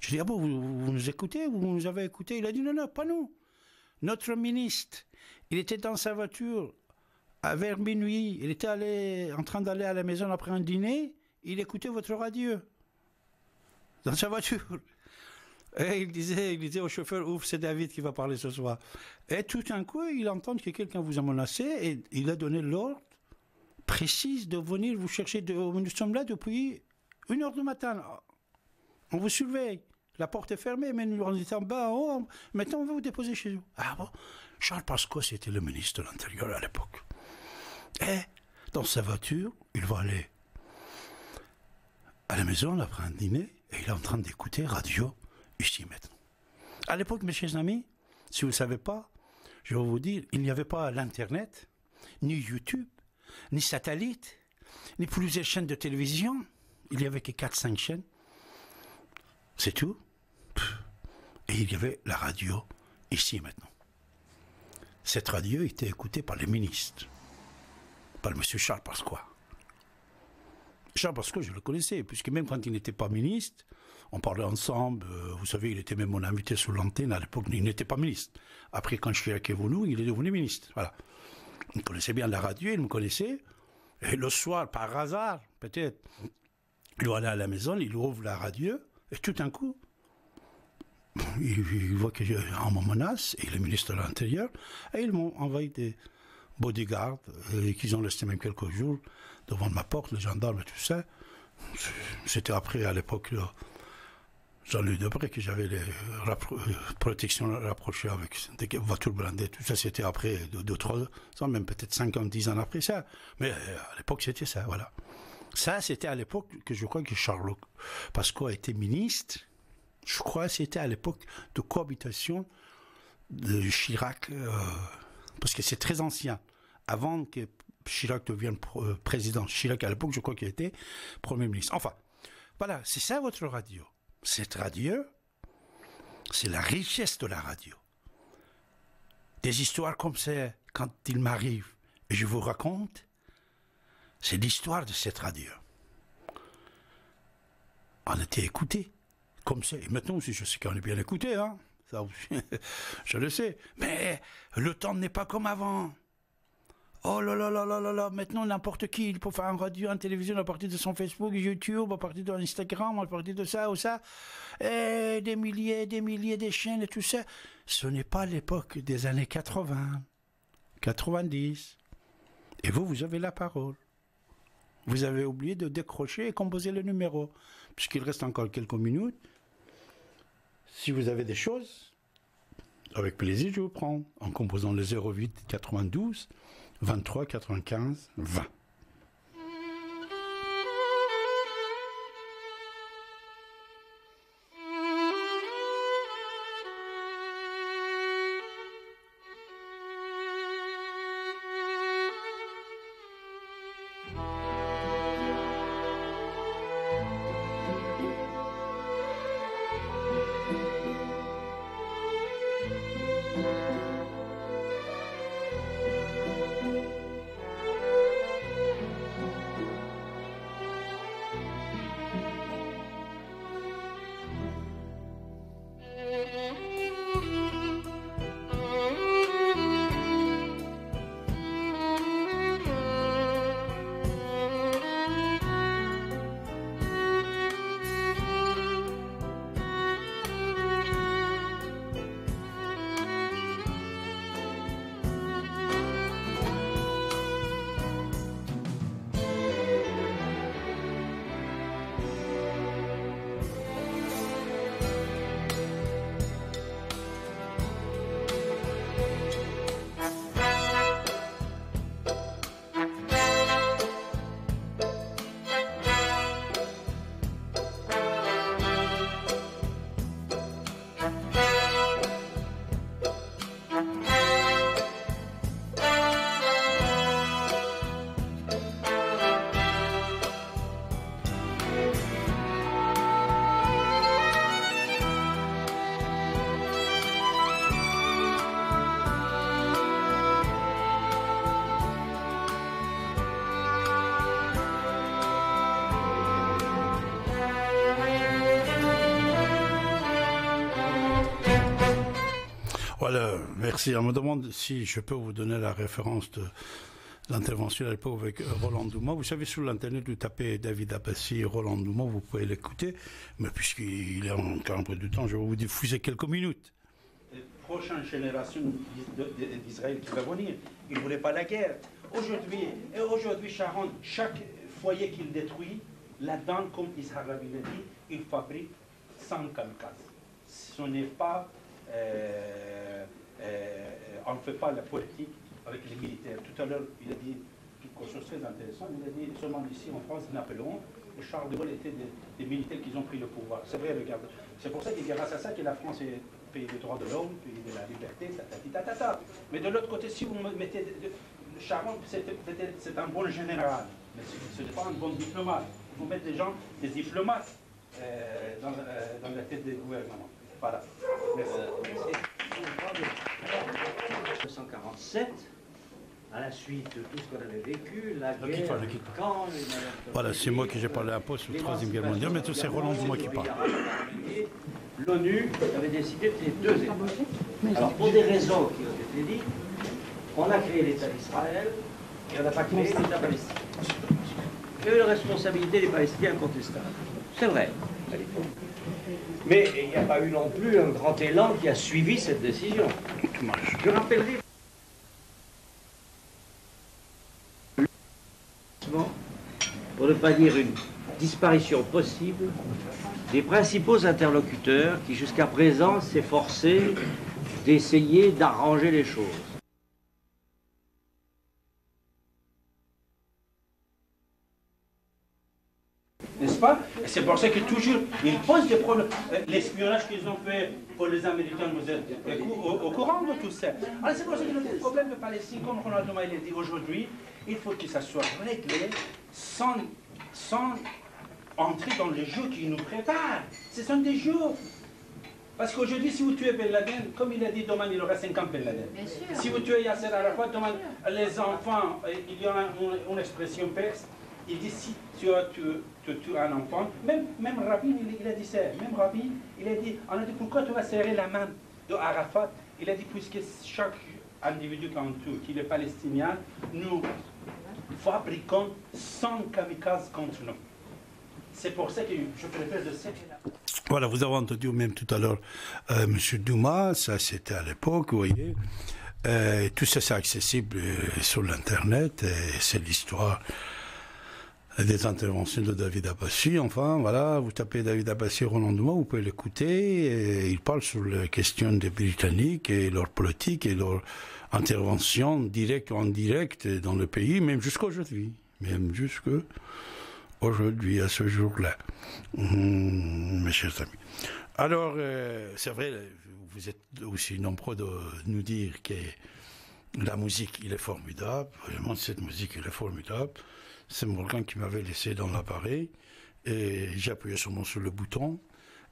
Je dis, ah bon, vous, vous nous écoutez, vous nous avez écouté? Il a dit, non, non, pas nous. Notre ministre, il était dans sa voiture... Vers minuit, il était allé, en train d'aller à la maison après un dîner, il écoutait votre radio, dans sa voiture. Et il disait, il disait au chauffeur, ouf, c'est David qui va parler ce soir. Et tout d'un coup, il entend que quelqu'un vous a menacé et il a donné l'ordre précis de venir vous chercher. De, nous sommes là depuis une heure du matin. On vous surveille. La porte est fermée, mais nous, on est en bas, en haut. Maintenant, on va vous déposer chez vous. Ah bon? Charles Pasqua, c'était le ministre de l'Intérieur à l'époque. Et dans sa voiture, il va aller à la maison après un dîner et il est en train d'écouter Radio Ici et Maintenant. À l'époque, mes chers amis, si vous ne savez pas, je vais vous dire, il n'y avait pas l'Internet, ni YouTube, ni satellite, ni plusieurs chaînes de télévision. Il n'y avait que quatre cinq chaînes. C'est tout. Et il y avait la radio Ici et Maintenant. Cette radio était écoutée par les ministres. Par M. Charles Pasqua. Charles Pasqua, je le connaissais, puisque même quand il n'était pas ministre, on parlait ensemble, euh, vous savez, il était même mon invité sur l'antenne à l'époque, il n'était pas ministre. Après, quand Chirac est venu, il est devenu ministre, voilà. Il connaissait bien la radio, il me connaissait, et le soir, par hasard, peut-être, il va aller à la maison, il ouvre la radio, et tout d'un coup, il, il voit qu'on me menace, et le ministre de l'Intérieur, et ils m'ont envoyé des... bodyguard, et qu'ils ont laissé même quelques jours devant ma porte, les gendarmes et tout ça. C'était après, à l'époque, Jean-Louis Debré, que j'avais les rappro protections rapprochées avec des voitures blindées, tout ça, c'était après deux, trois ans, même peut-être cinq ans, dix ans après ça. Mais à l'époque, c'était ça, voilà. Ça, c'était à l'époque que je crois que Charles Pasqua était ministre. Je crois que c'était à l'époque de cohabitation de Chirac... Euh, parce que c'est très ancien. Avant que Chirac devienne président. Chirac, à l'époque, je crois qu'il était Premier ministre. Enfin, voilà, c'est ça votre radio. Cette radio, c'est la richesse de la radio. Des histoires comme ça, quand il m'arrive, et je vous raconte, c'est l'histoire de cette radio. On était écoutés, comme ça. Et maintenant aussi, je sais qu'on est bien écoutés, hein. Ça, je le sais, mais le temps n'est pas comme avant. Oh là là là là là là, maintenant n'importe qui, il peut faire un radio, une télévision à partir de son Facebook, YouTube, à partir de Instagram, à partir de ça ou ça, et des milliers, des milliers de chaînes et tout ça. Ce n'est pas l'époque des années quatre-vingts, quatre-vingt-dix. Et vous, vous avez la parole. Vous avez oublié de décrocher et composer le numéro, puisqu'il reste encore quelques minutes. Si vous avez des choses, avec plaisir, je vous prends, en composant le zéro huit, quatre-vingt-douze, vingt-trois, quatre-vingt-quinze, vingt. Voilà, merci. On me demande si je peux vous donner la référence de l'intervention à l'époque avec Roland Dumas. Vous savez, sur l'internet, vous tapez David Abbasi, Roland Dumas, vous pouvez l'écouter. Mais puisqu'il est encore un peu du temps, je vais vous diffuser quelques minutes. Les prochaines générations d'Israël qui va venir, ils ne voulaient pas la guerre. Aujourd'hui, et aujourd'hui, Sharon, chaque foyer qu'il détruit, là-dedans, comme Yasser Arafat l'a dit, il fabrique cent kamikazes. Ce n'est pas... Euh, euh, on ne fait pas la politique avec les militaires. Tout à l'heure, il a dit quelque chose de très intéressant. Il a dit, seulement ici en France, Napoléon et Charles de Gaulle étaient des, des militaires qui ont pris le pouvoir. C'est vrai, regarde. C'est pour ça qu'il y a grâce à ça que la France est pays des droits de l'homme, pays de la liberté, ta, ta, ta, ta, ta. Mais de l'autre côté, si vous mettez... De, de, Sharon, c'est un bon général, mais ce n'est pas un bon diplomate. Il faut mettre des gens, des diplomates, euh, dans, euh, dans la tête des gouvernements. Voilà. Merci. mille neuf cent quarante-sept, à la suite de tout ce qu'on avait vécu, la guerre, quitte pas, quitte pas. Quand... Voilà, c'est moi qui j'ai parlé à Pau sur la Troisième Guerre mondiale, mais tout c'est Roland Dumas qui parle. L'ONU avait décidé de ces deux états. Alors, pour des raisons qui ont été dites, on a créé l'État d'Israël et on n'a pas créé l'État palestinien. Il y a eu la responsabilité des Palestiniens incontestable. C'est vrai, à l'époque. Mais il n'y a pas eu non plus un grand élan qui a suivi cette décision. Je rappellerai pour ne pas dire une disparition possible des principaux interlocuteurs qui jusqu'à présent s'efforçaient d'essayer d'arranger les choses. N'est-ce pas? C'est pour ça que toujours, ils posent des problèmes. L'espionnage qu'ils ont fait pour les Américains, vous êtes au, au courant de tout ça. Alors c'est pour ça que le problème de Palestine, comme Roland Dumas l'a dit aujourd'hui, il faut que ça soit réglé sans, sans entrer dans les jeux qui nous préparent. Ce sont des jeux. Parce qu'aujourd'hui, si vous tuez Ben Laden, comme il a dit, demain il aura cinquante Ben Laden. Si vous tuez Yasser Arafat, demain les enfants, il y en a une, une expression perse. Il dit, si tu as tu, tu, tu, un enfant, même, même Rabin, il, il a dit ça, même Rabin, il a dit, on a dit, pourquoi tu vas serrer la main de Arafat? Il a dit, puisque chaque individu qu'on tue, qui est palestinien, nous fabriquons cent kamikazes contre nous. C'est pour ça que je préfère de cette... Voilà, vous avez entendu même tout à l'heure euh, M. Dumas, ça c'était à l'époque, vous voyez. Euh, tout ça c'est accessible euh, sur l'Internet, et c'est l'histoire... des interventions de David Abbasi, enfin, voilà, vous tapez David Abbasi, Roland Dumas, vous pouvez l'écouter, il parle sur la question des Britanniques et leur politique et leur intervention directe ou indirecte dans le pays, même jusqu'à aujourd'hui, même jusqu'à aujourd'hui, à ce jour-là, mmh, mes chers amis. Alors, euh, c'est vrai, vous êtes aussi nombreux de nous dire que la musique, il est formidable, vraiment, cette musique, il est formidable. C'est Morgane qui m'avait laissé dans l'appareil et j'ai appuyé sûrement sur le bouton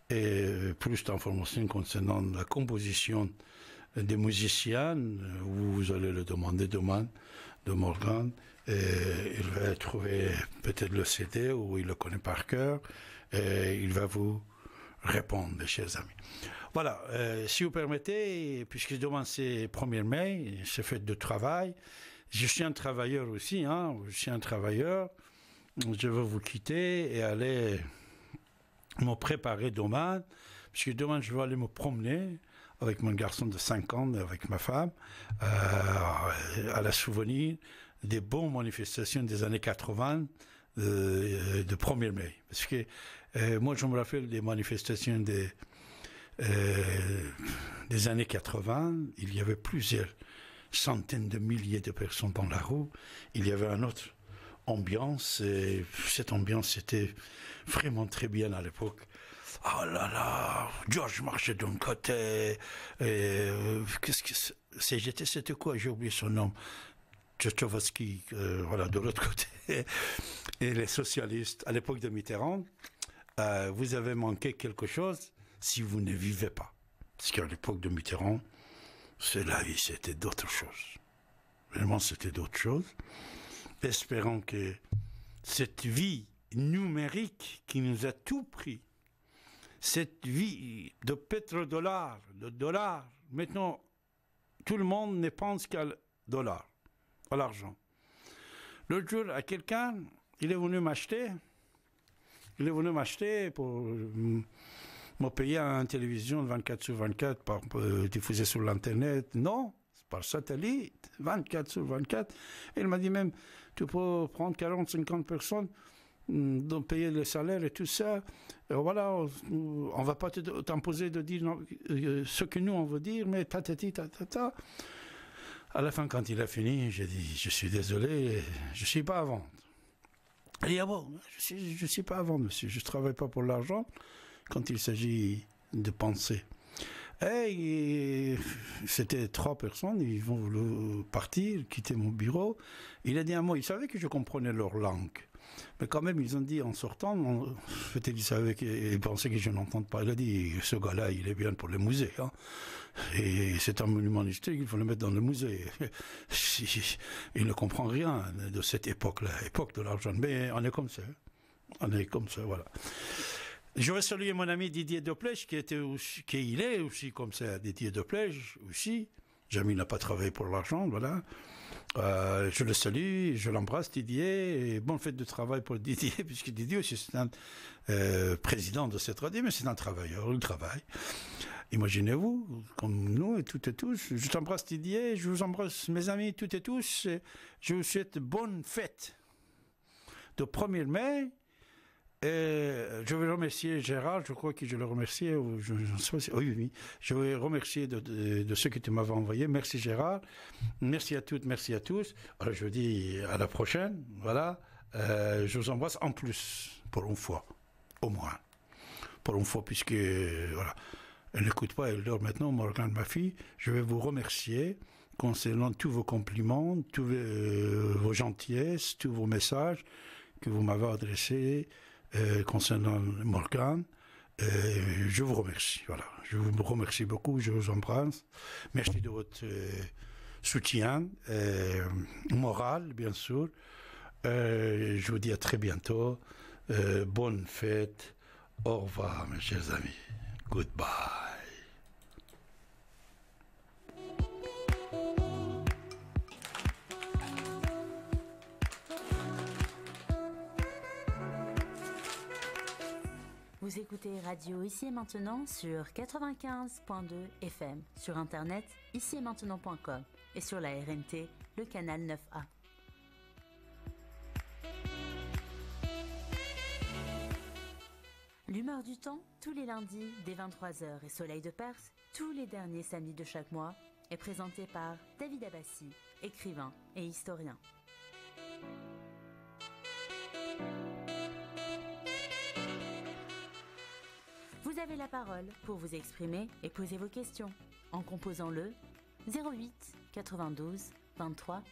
et plus d'informations concernant la composition des musiciens, vous allez le demander demain de Morgane et il va trouver peut-être le C D ou il le connaît par cœur et il va vous répondre, chers amis. Voilà, euh, si vous permettez, puisque demain c'est premier mai, c'est fête de travail. Je suis un travailleur aussi, hein, je suis un travailleur, je vais vous quitter et aller me préparer demain, parce que demain je vais aller me promener avec mon garçon de cinq ans, avec ma femme, euh, à la souvenir des bonnes manifestations des années quatre-vingt euh, de premier mai. Parce que euh, moi je me rappelle des manifestations des, euh, des années quatre-vingt, il y avait plusieurs... centaines de milliers de personnes dans la rue, il y avait une autre ambiance, et cette ambiance était vraiment très bien à l'époque. Oh là là, George marchait d'un côté, euh, qu'est-ce que c'était, c'était quoi, j'ai oublié son nom, Tchétchovski, euh, voilà, de l'autre côté, et les socialistes, à l'époque de Mitterrand, euh, vous avez manqué quelque chose si vous ne vivez pas. Parce qu'à l'époque de Mitterrand, cela, c'était d'autres choses. Vraiment, c'était d'autres choses. Espérons que cette vie numérique qui nous a tout pris, cette vie de pétrodollar, de dollars, maintenant, Tout le monde ne pense qu'à dollar, à l'argent. L'autre jour, à quelqu'un, il est venu m'acheter. Il est venu m'acheter pour me payer une télévision vingt-quatre sur vingt-quatre, par, euh, diffusée sur l'Internet. Non, par satellite, vingt-quatre sur vingt-quatre. Et il m'a dit même, tu peux prendre quarante, cinquante personnes, donc payer le salaire et tout ça. Et voilà, on ne va pas t'imposer de dire non, ce que nous on veut dire, mais ta ta ta ta ta ta. À la fin, quand il a fini, j'ai dit, je suis désolé, je ne suis pas à vendre. Il dit, ah bon, je ne suis, suis pas à vendre, monsieur, je ne travaille pas pour l'argent quand il s'agit de penser. Et c'était trois personnes, ils vont partir, quitter mon bureau. Il a dit un mot, il savait que je comprenais leur langue. Mais quand même, ils ont dit en sortant, on, ils savaient qu'ils pensaient que je n'entends pas. Il a dit, ce gars-là, il est bien pour le musée. Hein. Et c'est un monument historique, il faut le mettre dans le musée. Il ne comprend rien de cette époque-là, époque de l'argent. Mais on est comme ça. On est comme ça, voilà. Je vais saluer mon ami Didier Duplessis, qui était aussi, qui il est aussi comme ça. Didier Duplessis aussi. Jamais n'a pas travaillé pour l'argent, voilà. Euh, je le salue, je l'embrasse Didier, et bonne fête de travail pour Didier, puisque Didier aussi c'est un euh, président de cette radio, mais c'est un travailleur, il travaille. Imaginez-vous, comme nous et toutes et tous, je t'embrasse Didier, je vous embrasse mes amis toutes et tous, et je vous souhaite bonne fête de premier mai, et je vais remercier Gérard, je crois que je le remercie, je, je, je, oui, oui, je vais remercier de, de, de ce que tu m'avais envoyé. Merci Gérard, merci à toutes, merci à tous. Alors je vous dis à la prochaine, voilà. Euh, je vous embrasse en plus, pour une fois, au moins. Pour une fois, puisque, voilà, elle n'écoute pas, elle dort maintenant, Morgane, ma fille, je vais vous remercier concernant tous vos compliments, tous euh, vos gentillesses, tous vos messages que vous m'avez adressés. Euh, concernant Morgane, euh, je vous remercie. Voilà, je vous remercie beaucoup, je vous embrasse. Merci de votre euh, soutien euh, moral, bien sûr. Euh, je vous dis à très bientôt. Euh, bonne fête. Au revoir, mes chers amis. Goodbye. Vous écoutez Radio Ici et Maintenant sur quatre-vingt-quinze point deux F M, sur internet ici et maintenant point com et sur la R N T, le canal neuf A. L'humeur du temps, tous les lundis dès vingt-trois heures, et Soleil de Perse, tous les derniers samedis de chaque mois, est présenté par David Abbasi, écrivain et historien. Vous avez la parole pour vous exprimer et poser vos questions en composant le zéro huit, quatre-vingt-douze, vingt-trois,